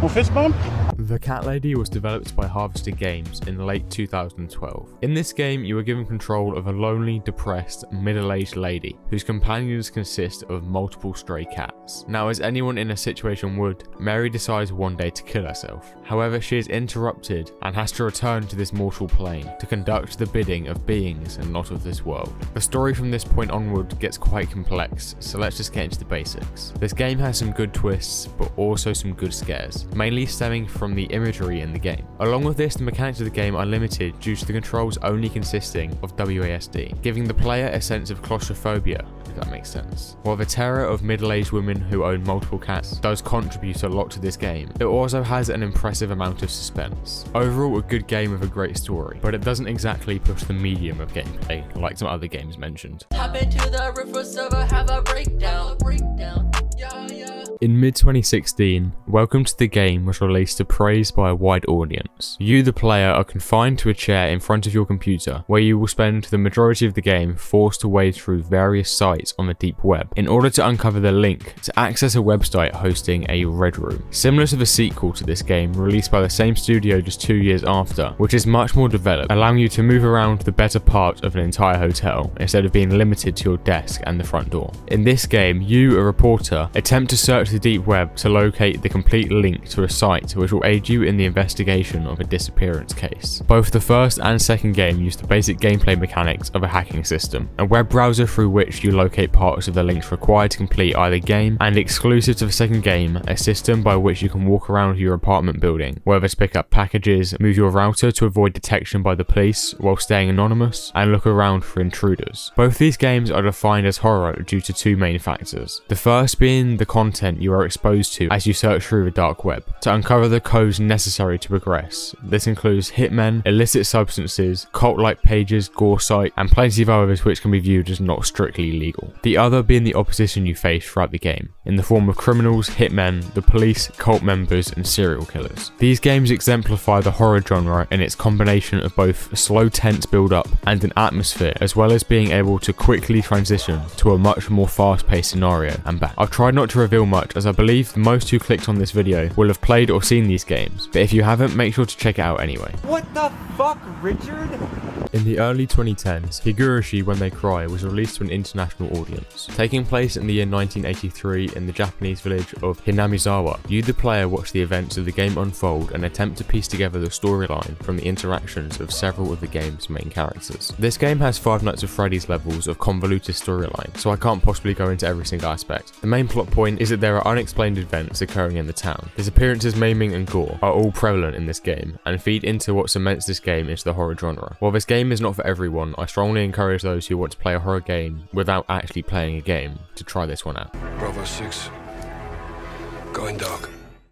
No fist bump? The Cat Lady was developed by Harvester Games in late two thousand twelve. In this game, you are given control of a lonely, depressed, middle-aged lady whose companions consist of multiple stray cats. Now, as anyone in a situation would, Mary decides one day to kill herself. However, she is interrupted and has to return to this mortal plane to conduct the bidding of beings and not of this world. The story from this point onward gets quite complex, so let's just get into the basics. This game has some good twists, but also some good scares, mainly stemming from the imagery in the game. Along with this, the mechanics of the game are limited due to the controls only consisting of W A S D, giving the player a sense of claustrophobia, if that makes sense. While the terror of middle-aged women who own multiple cats does contribute a lot to this game, it also has an impressive amount of suspense. Overall, a good game with a great story, but it doesn't exactly push the medium of gameplay like some other games mentioned. Hop into the river server, have a breakdown, breakdown. Yeah, yeah. In mid twenty sixteen, Welcome to the Game was released to praise by a wide audience. You, the player, are confined to a chair in front of your computer, where you will spend the majority of the game forced to wade through various sites on the deep web, in order to uncover the link to access a website hosting a Red Room. Similar to the sequel to this game, released by the same studio just two years after, which is much more developed, allowing you to move around the better part of an entire hotel, instead of being limited to your desk and the front door. In this game, you, a reporter, attempt to search to the deep web to locate the complete link to a site which will aid you in the investigation of a disappearance case. Both the first and second game use the basic gameplay mechanics of a hacking system, a web browser through which you locate parts of the links required to complete either game, and exclusive to the second game, a system by which you can walk around your apartment building, whether to pick up packages, move your router to avoid detection by the police while staying anonymous, and look around for intruders. Both these games are defined as horror due to two main factors. The first being the content you are exposed to as you search through the dark web to uncover the codes necessary to progress. This includes hitmen, illicit substances, cult-like pages, gore site, and plenty of others which can be viewed as not strictly legal. The other being the opposition you face throughout the game, in the form of criminals, hitmen, the police, cult members, and serial killers. These games exemplify the horror genre in its combination of both slow tense build-up and an atmosphere, as well as being able to quickly transition to a much more fast-paced scenario and back. I've tried not to reveal much, as I believe most who clicked on this video will have played or seen these games, but if you haven't, make sure to check it out anyway. What the fuck, Richard? In the early twenty tens, Higurashi When They Cry was released to an international audience. Taking place in the year nineteen eighty-three in the Japanese village of Hinamizawa, you the player watch the events of the game unfold and attempt to piece together the storyline from the interactions of several of the game's main characters. This game has Five Nights at Freddy's levels of convoluted storyline, so I can't possibly go into every single aspect. The main plot point is that there are unexplained events occurring in the town. Disappearances, maiming and gore are all prevalent in this game and feed into what cements this game into the horror genre. While this game Game is not for everyone, I strongly encourage those who want to play a horror game without actually playing a game to try this one out. Bravo six, going dark.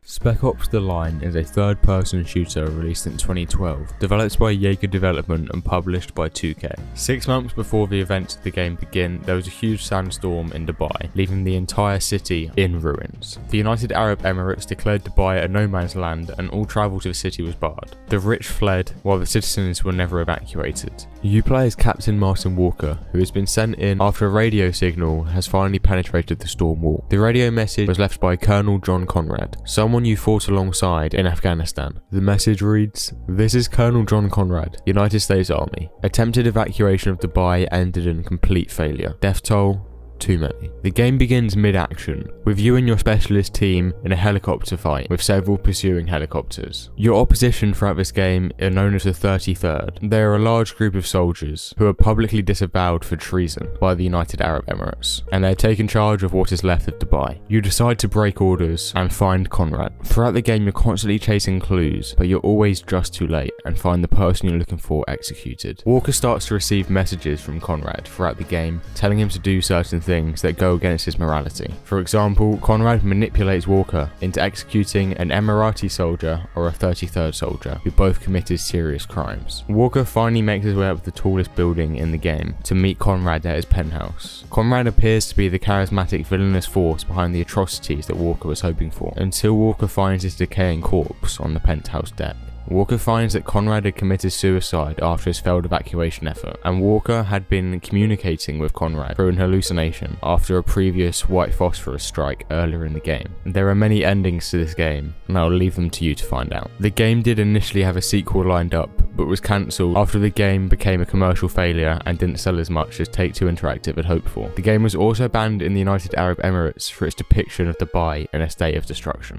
Spec Ops The Line is a third-person shooter released in twenty twelve, developed by Jaeger Development and published by two K. Six months before the events of the game begin, there was a huge sandstorm in Dubai, leaving the entire city in ruins. The United Arab Emirates declared Dubai a no-man's land and all travel to the city was barred. The rich fled, while the citizens were never evacuated. You play as Captain Martin Walker, who has been sent in after a radio signal has finally penetrated the storm wall. The radio message was left by Colonel John Conrad, someone you fought alongside in Afghanistan. The message reads, "This is Colonel John Conrad, United States Army. Attempted evacuation of Dubai ended in complete failure. Death toll, too many." The game begins mid-action, with you and your specialist team in a helicopter fight, with several pursuing helicopters. Your opposition throughout this game are known as the thirty-third. They are a large group of soldiers who are publicly disavowed for treason by the United Arab Emirates, and they are taken charge of what is left of Dubai. You decide to break orders and find Conrad. Throughout the game, you're constantly chasing clues, but you're always just too late and find the person you're looking for executed. Walker starts to receive messages from Conrad throughout the game, telling him to do certain things things that go against his morality. For example, Conrad manipulates Walker into executing an Emirati soldier or a thirty-third soldier, who both committed serious crimes. Walker finally makes his way up the tallest building in the game to meet Conrad at his penthouse. Conrad appears to be the charismatic villainous force behind the atrocities that Walker was hoping for, until Walker finds his decaying corpse on the penthouse deck. Walker finds that Conrad had committed suicide after his failed evacuation effort, and Walker had been communicating with Conrad through an hallucination after a previous white phosphorus strike earlier in the game. There are many endings to this game, and I'll leave them to you to find out. The game did initially have a sequel lined up, but was cancelled after the game became a commercial failure and didn't sell as much as Take-Two Interactive had hoped for. The game was also banned in the United Arab Emirates for its depiction of Dubai in a state of destruction.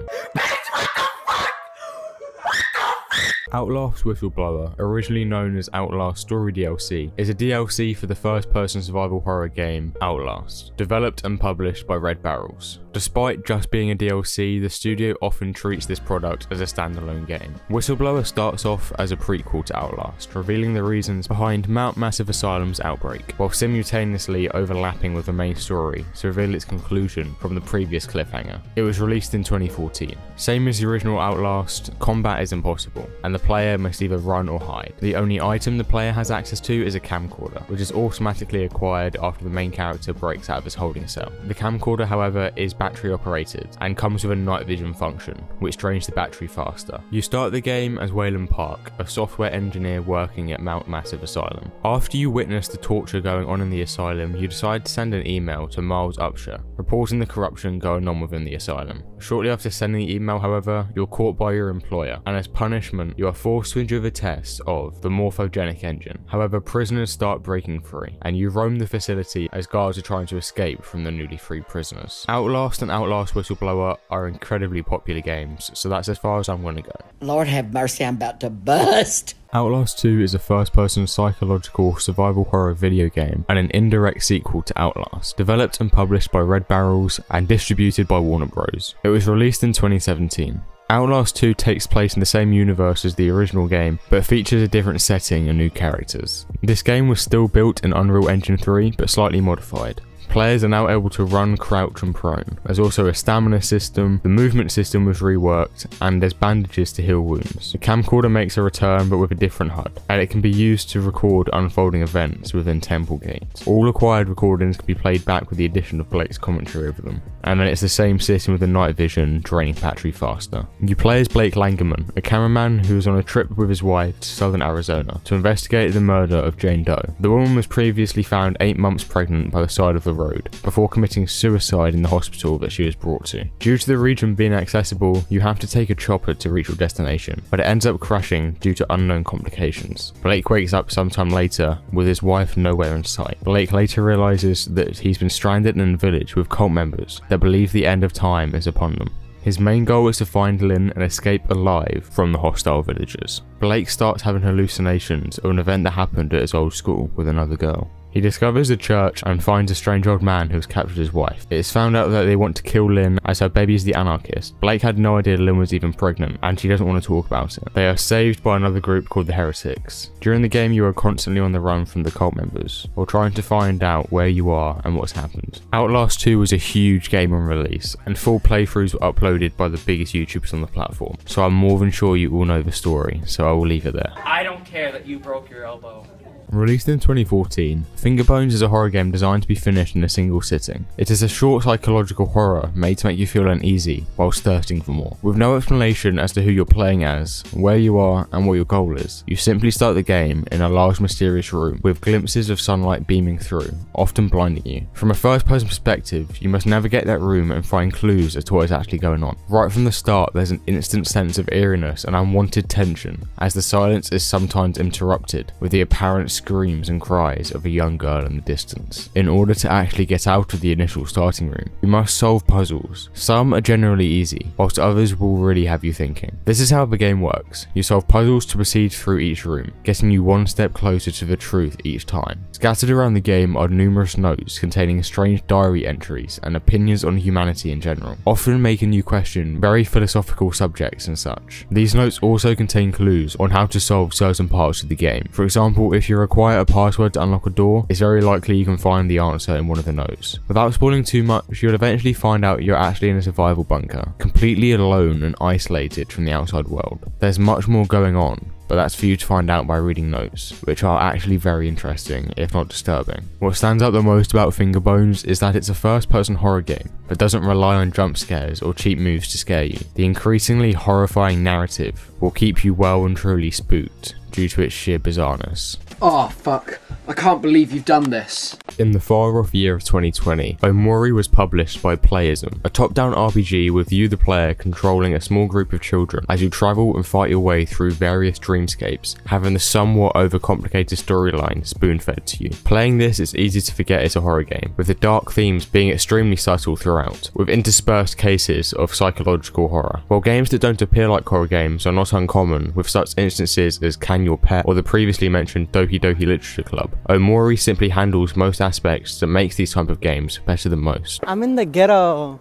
Outlast Whistleblower, originally known as Outlast Story D L C, is a D L C for the first-person survival horror game Outlast, developed and published by Red Barrels. Despite just being a D L C, the studio often treats this product as a standalone game. Whistleblower starts off as a prequel to Outlast, revealing the reasons behind Mount Massive Asylum's outbreak, while simultaneously overlapping with the main story to reveal its conclusion from the previous cliffhanger. It was released in twenty fourteen. Same as the original Outlast, combat is impossible, and the The player must either run or hide. The only item the player has access to is a camcorder, which is automatically acquired after the main character breaks out of his holding cell. The camcorder, however, is battery operated and comes with a night vision function, which drains the battery faster. You start the game as Waylon Park, a software engineer working at Mount Massive Asylum. After you witness the torture going on in the asylum, you decide to send an email to Miles Upshur, reporting the corruption going on within the asylum. Shortly after sending the email, however, you're caught by your employer, and as punishment, you you are forced to endure the test of the morphogenic engine. However, prisoners start breaking free, and you roam the facility as guards are trying to escape from the newly freed prisoners. Outlast and Outlast Whistleblower are incredibly popular games, so that's as far as I'm gonna go. Lord have mercy, I'm about to bust! Outlast two is a first-person psychological survival horror video game and an indirect sequel to Outlast, developed and published by Red Barrels and distributed by Warner Bros. It was released in twenty seventeen. Outlast two takes place in the same universe as the original game, but features a different setting and new characters. This game was still built in Unreal Engine three, but slightly modified. Players are now able to run, crouch and prone. There's also a stamina system, the movement system was reworked, and there's bandages to heal wounds. The camcorder makes a return but with a different H U D, and it can be used to record unfolding events within Temple Gates. All acquired recordings can be played back with the addition of Blake's commentary over them, and then it's the same system with the night vision, draining battery faster. You play as Blake Langerman, a cameraman who was on a trip with his wife to southern Arizona to investigate the murder of Jane Doe. The woman was previously found eight months pregnant by the side of the road before committing suicide in the hospital that she was brought to. Due to the region being accessible, you have to take a chopper to reach your destination, but it ends up crashing due to unknown complications. Blake wakes up sometime later with his wife nowhere in sight. Blake later realizes that he's been stranded in a village with cult members that believe the end of time is upon them. His main goal is to find Lynn and escape alive from the hostile villagers. Blake starts having hallucinations of an event that happened at his old school with another girl. He discovers a church and finds a strange old man who has captured his wife. It is found out that they want to kill Lynn as her baby is the anarchist. Blake had no idea Lynn was even pregnant and she doesn't want to talk about it. They are saved by another group called the Heretics. During the game you are constantly on the run from the cult members or trying to find out where you are and what's happened. Outlast two was a huge game on release and full playthroughs were uploaded by the biggest YouTubers on the platform, so I'm more than sure you all know the story, so I will leave it there. I don't care that you broke your elbow. Released in twenty fourteen, Fingerbones is a horror game designed to be finished in a single sitting. It is a short psychological horror made to make you feel uneasy whilst thirsting for more. With no explanation as to who you're playing as, where you are and what your goal is, you simply start the game in a large mysterious room with glimpses of sunlight beaming through, often blinding you. From a first person perspective, you must navigate that room and find clues as to what is actually going on. Right from the start there's an instant sense of eeriness and unwanted tension as the silence is sometimes interrupted with the apparent screams and cries of a young girl in the distance. In order to actually get out of the initial starting room, you must solve puzzles. Some are generally easy, whilst others will really have you thinking. This is how the game works. You solve puzzles to proceed through each room, getting you one step closer to the truth each time. Scattered around the game are numerous notes containing strange diary entries and opinions on humanity in general, often making you question very philosophical subjects and such. These notes also contain clues on how to solve certain parts of the game. For example, if you're require a password to unlock a door, it's very likely you can find the answer in one of the notes. Without spoiling too much, you'll eventually find out you're actually in a survival bunker, completely alone and isolated from the outside world. There's much more going on, but that's for you to find out by reading notes, which are actually very interesting, if not disturbing. What stands out the most about Fingerbones is that it's a first-person horror game that doesn't rely on jump scares or cheap moves to scare you. The increasingly horrifying narrative will keep you well and truly spooked due to its sheer bizarreness. Oh fuck, I can't believe you've done this. In the far-off year of twenty twenty, Omori was published by Playism, a top-down R P G with you the player controlling a small group of children as you travel and fight your way through various dreams dreamscapes, having the somewhat overcomplicated storyline spoon-fed to you. Playing this, it's easy to forget it's a horror game, with the dark themes being extremely subtle throughout, with interspersed cases of psychological horror. While games that don't appear like horror games are not uncommon, with such instances as Can Your Pet or the previously mentioned Doki Doki Literature Club, Omori simply handles most aspects that makes these type of games better than most. I'm in the ghetto.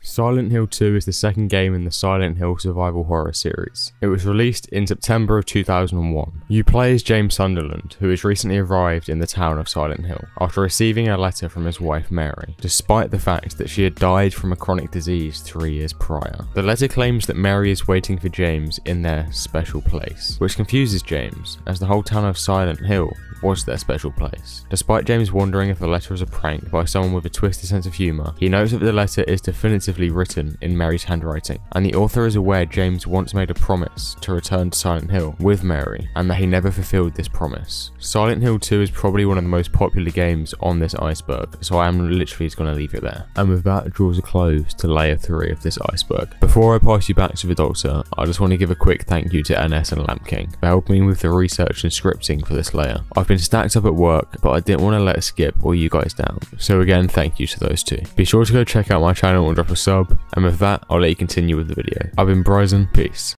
Silent Hill two is the second game in the Silent Hill survival horror series. It was released in September of two thousand one. You play as James Sunderland, who has recently arrived in the town of Silent Hill after receiving a letter from his wife Mary, despite the fact that she had died from a chronic disease three years prior. The letter claims that Mary is waiting for James in their special place, which confuses James, as the whole town of Silent Hill was their special place. Despite James wondering if the letter is a prank by someone with a twisted sense of humour, he knows that the letter is definitively creatively written in Mary's handwriting, and the author is aware James once made a promise to return to Silent Hill with Mary, and that he never fulfilled this promise. Silent Hill two is probably one of the most popular games on this iceberg, so I am literally just going to leave it there. And with that, it draws a close to layer three of this iceberg. Before I pass you back to the doctor, I just want to give a quick thank you to N S and Lamp King for helping me with the research and scripting for this layer. I've been stacked up at work, but I didn't want to let Skip or you guys down, so again, thank you to those two. Be sure to go check out my channel and drop a sub, and with that, I'll let you continue with the video. I've been Brizan, peace.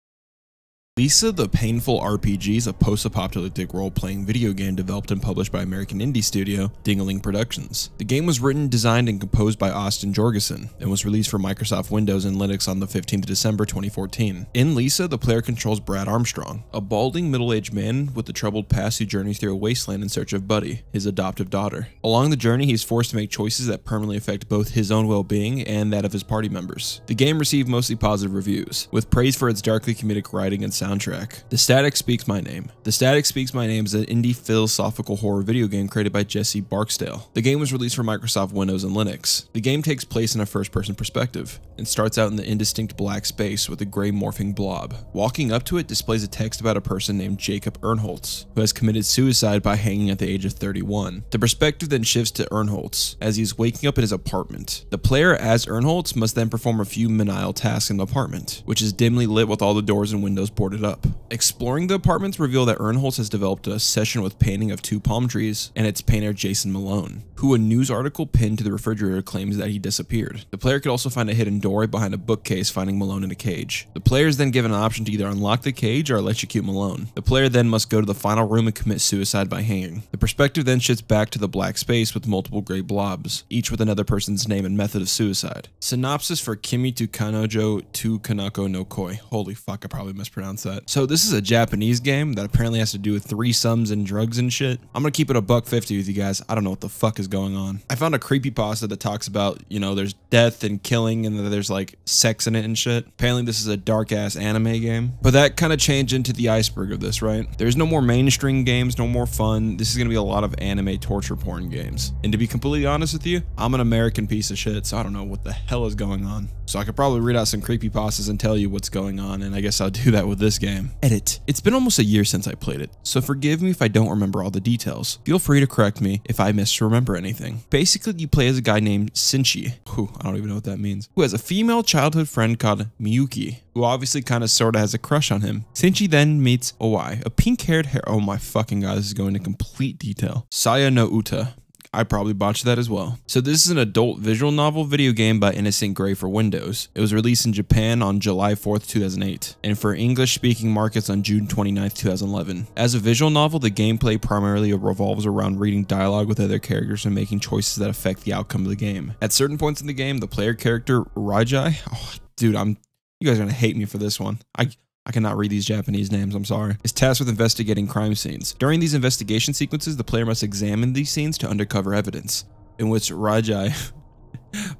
Lisa the Painful R P G is a post-apocalyptic role-playing video game developed and published by American indie studio Ding-a-Ling Productions. The game was written, designed, and composed by Austin Jorgensen, and was released for Microsoft Windows and Linux on the fifteenth of December twenty fourteen. In Lisa, the player controls Brad Armstrong, a balding middle-aged man with a troubled past who journeys through a wasteland in search of Buddy, his adoptive daughter. Along the journey, he is forced to make choices that permanently affect both his own well-being and that of his party members. The game received mostly positive reviews, with praise for its darkly comedic writing and sound soundtrack. The Static Speaks My Name. The Static Speaks My Name is an indie philosophical horror video game created by Jesse Barksdale. The game was released for Microsoft Windows and Linux. The game takes place in a first-person perspective and starts out in the indistinct black space with a gray morphing blob. Walking up to it displays a text about a person named Jacob Ernholtz, who has committed suicide by hanging at the age of thirty-one. The perspective then shifts to Ernholtz as he is waking up in his apartment. The player as Ernholtz must then perform a few menial tasks in the apartment, which is dimly lit with all the doors and windows boarded up. Exploring the apartments reveal that Ernholtz has developed a session with painting of two palm trees and its painter Jason Malone, who a news article pinned to the refrigerator claims that he disappeared. The player could also find a hidden door behind a bookcase, finding Malone in a cage. The player is then given an option to either unlock the cage or electrocute Malone. The player then must go to the final room and commit suicide by hanging. The perspective then shifts back to the black space with multiple gray blobs, each with another person's name and method of suicide. Synopsis for Kimi to Kanojo to Kanako no Koi. Holy fuck, I probably mispronounced that. So this is a Japanese game that apparently has to do with threesomes and drugs and shit. I'm gonna keep it a buck fifty with you guys. I don't know what the fuck is going on. I found a creepypasta that talks about, you know, there's death and killing and there's like sex in it and shit. Apparently this is a dark ass anime game. But that kind of changed into the iceberg of this, right? There's no more mainstream games, no more fun. This is gonna be a lot of anime torture porn games. And to be completely honest with you, I'm an American piece of shit, so I don't know what the hell is going on. So I could probably read out some creepypastas and tell you what's going on, and I guess I'll do that with this game. Edit. It's been almost a year since I played it, so forgive me if I don't remember all the details. Feel free to correct me if I misremember anything. Basically, you play as a guy named Sinchi, who I don't even know what that means, who has a female childhood friend called Miyuki, who obviously kind of sort of has a crush on him. Sinchi then meets Oi, a pink-haired hair- oh my fucking god, this is going into complete detail. Saya no Uta. I probably botched that as well. So this is an adult visual novel video game by Innocent Gray for Windows. It was released in Japan on July fourth, two thousand eight, and for English-speaking markets on June twenty-ninth, two thousand eleven. As a visual novel, the gameplay primarily revolves around reading dialogue with other characters and making choices that affect the outcome of the game. At certain points in the game, the player character Rajai, oh, dude, I'm, you guys are gonna hate me for this one. I. I cannot read these Japanese names, I'm sorry, is tasked with investigating crime scenes. During these investigation sequences, the player must examine these scenes to uncover evidence, in which Rajai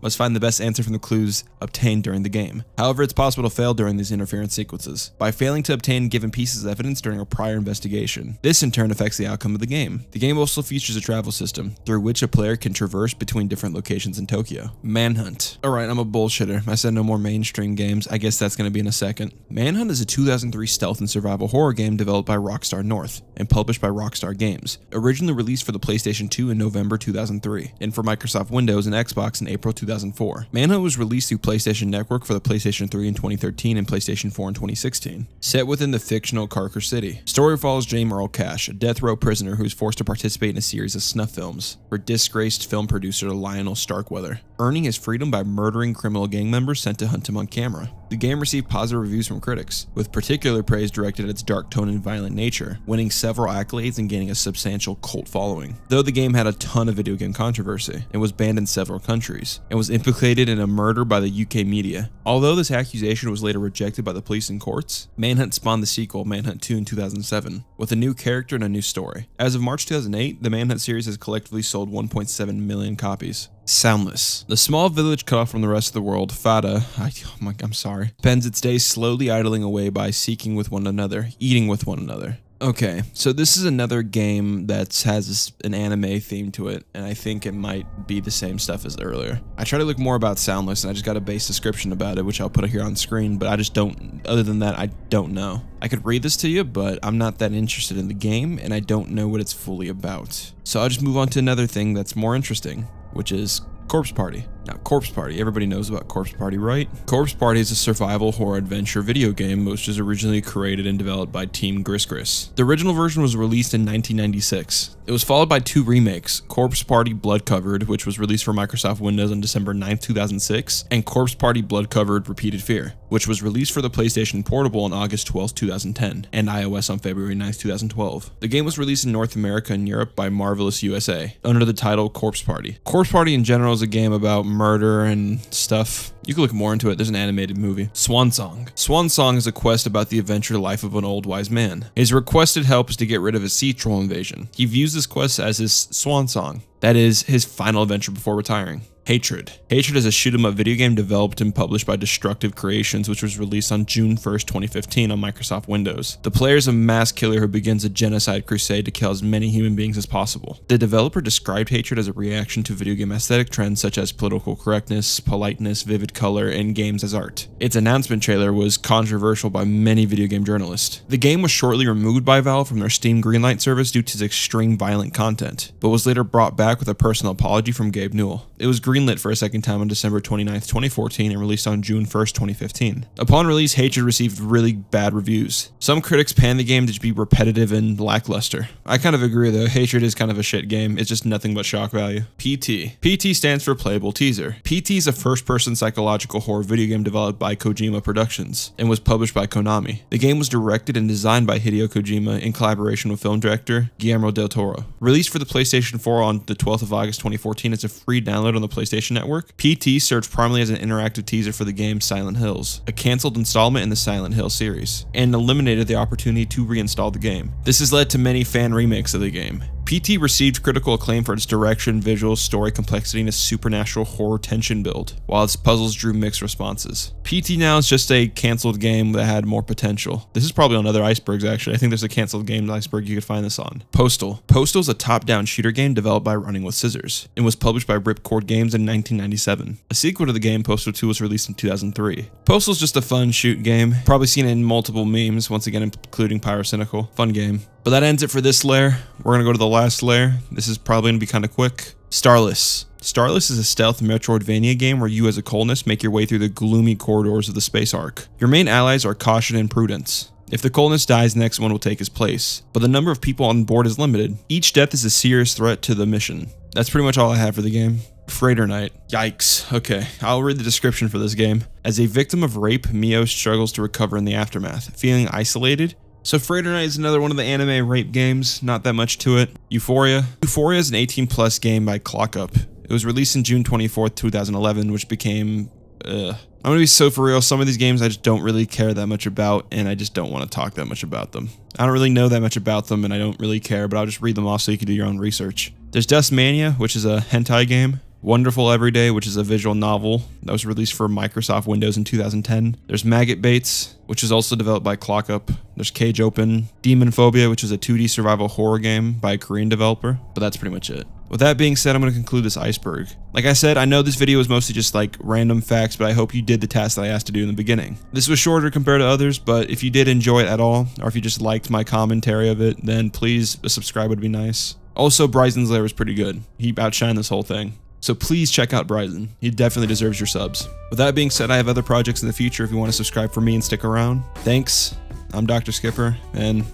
must find the best answer from the clues obtained during the game. However, it's possible to fail during these interference sequences by failing to obtain given pieces of evidence during a prior investigation. This in turn affects the outcome of the game. The game also features a travel system through which a player can traverse between different locations in Tokyo. Manhunt. Alright, I'm a bullshitter. I said no more mainstream games. I guess that's gonna be in a second. Manhunt is a two thousand three stealth and survival horror game developed by Rockstar North and published by Rockstar Games. Originally released for the PlayStation two in November two thousand three and for Microsoft Windows and Xbox in April April two thousand four. Manhunt was released through PlayStation Network for the PlayStation three in twenty thirteen and PlayStation four in twenty sixteen. Set within the fictional Carker City, story follows James Earl Cash, a death row prisoner who is forced to participate in a series of snuff films for disgraced film producer Lionel Starkweather, earning his freedom by murdering criminal gang members sent to hunt him on camera. The game received positive reviews from critics, with particular praise directed at its dark tone and violent nature, winning several accolades and gaining a substantial cult following. Though the game had a ton of video game controversy and was banned in several countries, and was implicated in a murder by the U K media. Although this accusation was later rejected by the police and courts, Manhunt spawned the sequel, Manhunt two, in two thousand seven, with a new character and a new story. As of March two thousand eight, the Manhunt series has collectively sold one point seven million copies. Soundless. The small village cut off from the rest of the world, Fada, I, oh my, I'm sorry, spends its days slowly idling away by seeking with one another, eating with one another. Okay, so this is another game that has an anime theme to it, and I think it might be the same stuff as earlier. I try to look more about Soundless, and I just got a base description about it, which I'll put here on screen, but I just don't, other than that, I don't know. I could read this to you, but I'm not that interested in the game, and I don't know what it's fully about. So I'll just move on to another thing that's more interesting, which is Corpse Party. Now, Corpse Party, everybody knows about Corpse Party, right? Corpse Party is a survival horror adventure video game which was originally created and developed by Team Gris Gris. The original version was released in nineteen ninety-six. It was followed by two remakes, Corpse Party Blood Covered, which was released for Microsoft Windows on December ninth, two thousand six, and Corpse Party Blood Covered Repeated Fear, which was released for the PlayStation Portable on August twelfth, two thousand ten, and iOS on February ninth, two thousand twelve. The game was released in North America and Europe by Marvelous U S A under the title Corpse Party. Corpse Party in general is a game about murder and stuff. You can look more into it. There's an animated movie. Swan Song. Swan Song is a quest about the adventure life of an old wise man. His requested help is to get rid of a sea troll invasion. He views this quest as his swan song. That is his final adventure before retiring. Hatred. Hatred is a shoot-em-up video game developed and published by Destructive Creations, which was released on June first, twenty fifteen on Microsoft Windows. The player is a mass killer who begins a genocide crusade to kill as many human beings as possible. The developer described Hatred as a reaction to video game aesthetic trends such as political correctness, politeness, vivid color, and games as art. Its announcement trailer was controversial by many video game journalists. The game was shortly removed by Valve from their Steam Greenlight service due to its extreme violent content, but was later brought back with a personal apology from Gabe Newell. It was greenlit for a second time on December twenty-ninth, twenty fourteen and released on June first, twenty fifteen. Upon release, Hatred received really bad reviews. Some critics panned the game to be repetitive and lackluster. I kind of agree though, Hatred is kind of a shit game. It's just nothing but shock value. P T. P T stands for Playable Teaser. P T is a first-person psychological horror video game developed by Kojima Productions and was published by Konami. The game was directed and designed by Hideo Kojima in collaboration with film director Guillermo del Toro. Released for the PlayStation four on the twelfth of August, twenty fourteen, it's a free download on the PlayStation Network. P T served primarily as an interactive teaser for the game Silent Hills, a canceled installment in the Silent Hill series, and eliminated the opportunity to reinstall the game. This has led to many fan remakes of the game. P T received critical acclaim for its direction, visuals, story complexity, and a supernatural horror tension build, while its puzzles drew mixed responses. P T now is just a canceled game that had more potential. This is probably on other icebergs, actually. I think there's a canceled game iceberg you could find this on. Postal. Postal is a top-down shooter game developed by Running with Scissors and was published by Ripcord Games in nineteen ninety-seven. A sequel to the game, Postal two, was released in two thousand three. Postal's just a fun shoot game, probably seen in multiple memes, once again including Pyrocynical. Fun game. But that ends it for this layer. We're going to go to the last layer. This is probably going to be kind of quick. Starless. Starless is a stealth Metroidvania game where you as a colonist make your way through the gloomy corridors of the space arc. Your main allies are Caution and Prudence. If the colonist dies, the next one will take his place, but the number of people on board is limited. Each death is a serious threat to the mission. That's pretty much all I have for the game. Freighter Knight. Yikes. Okay, I'll read the description for this game. As a victim of rape, Mio struggles to recover in the aftermath, feeling isolated. So Freighter Knight is another one of the anime rape games, not that much to it. Euphoria. Euphoria is an eighteen plus game by ClockUp. It was released in June twenty-fourth, two thousand eleven, which became... Ugh. I'm gonna be so for real, some of these games I just don't really care that much about, and I just don't want to talk that much about them. I don't really know that much about them, and I don't really care, but I'll just read them off so you can do your own research. There's Dustmania, which is a hentai game. Wonderful Everyday, which is a visual novel that was released for Microsoft Windows in two thousand ten. There's Maggot Baits, which is also developed by ClockUp. There's Cage Open. Demon Phobia, which is a two D survival horror game by a Korean developer, but that's pretty much it. With that being said, I'm going to conclude this iceberg. Like I said, I know this video was mostly just like random facts, but I hope you did the task that I asked to do in the beginning. This was shorter compared to others, but if you did enjoy it at all, or if you just liked my commentary of it, then please subscribe would be nice. Also, Brizan's lair was pretty good. He outshined this whole thing. So please check out Brizan. He definitely deserves your subs. With that being said, I have other projects in the future if you want to subscribe for me and stick around. Thanks. I'm Doctor Skipper, and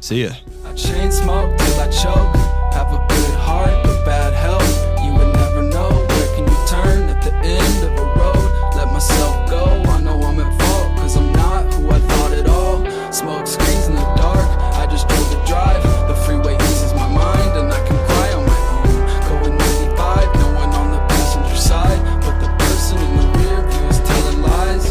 see ya. I chain smoke till I choke. Have a good heart, but bad health.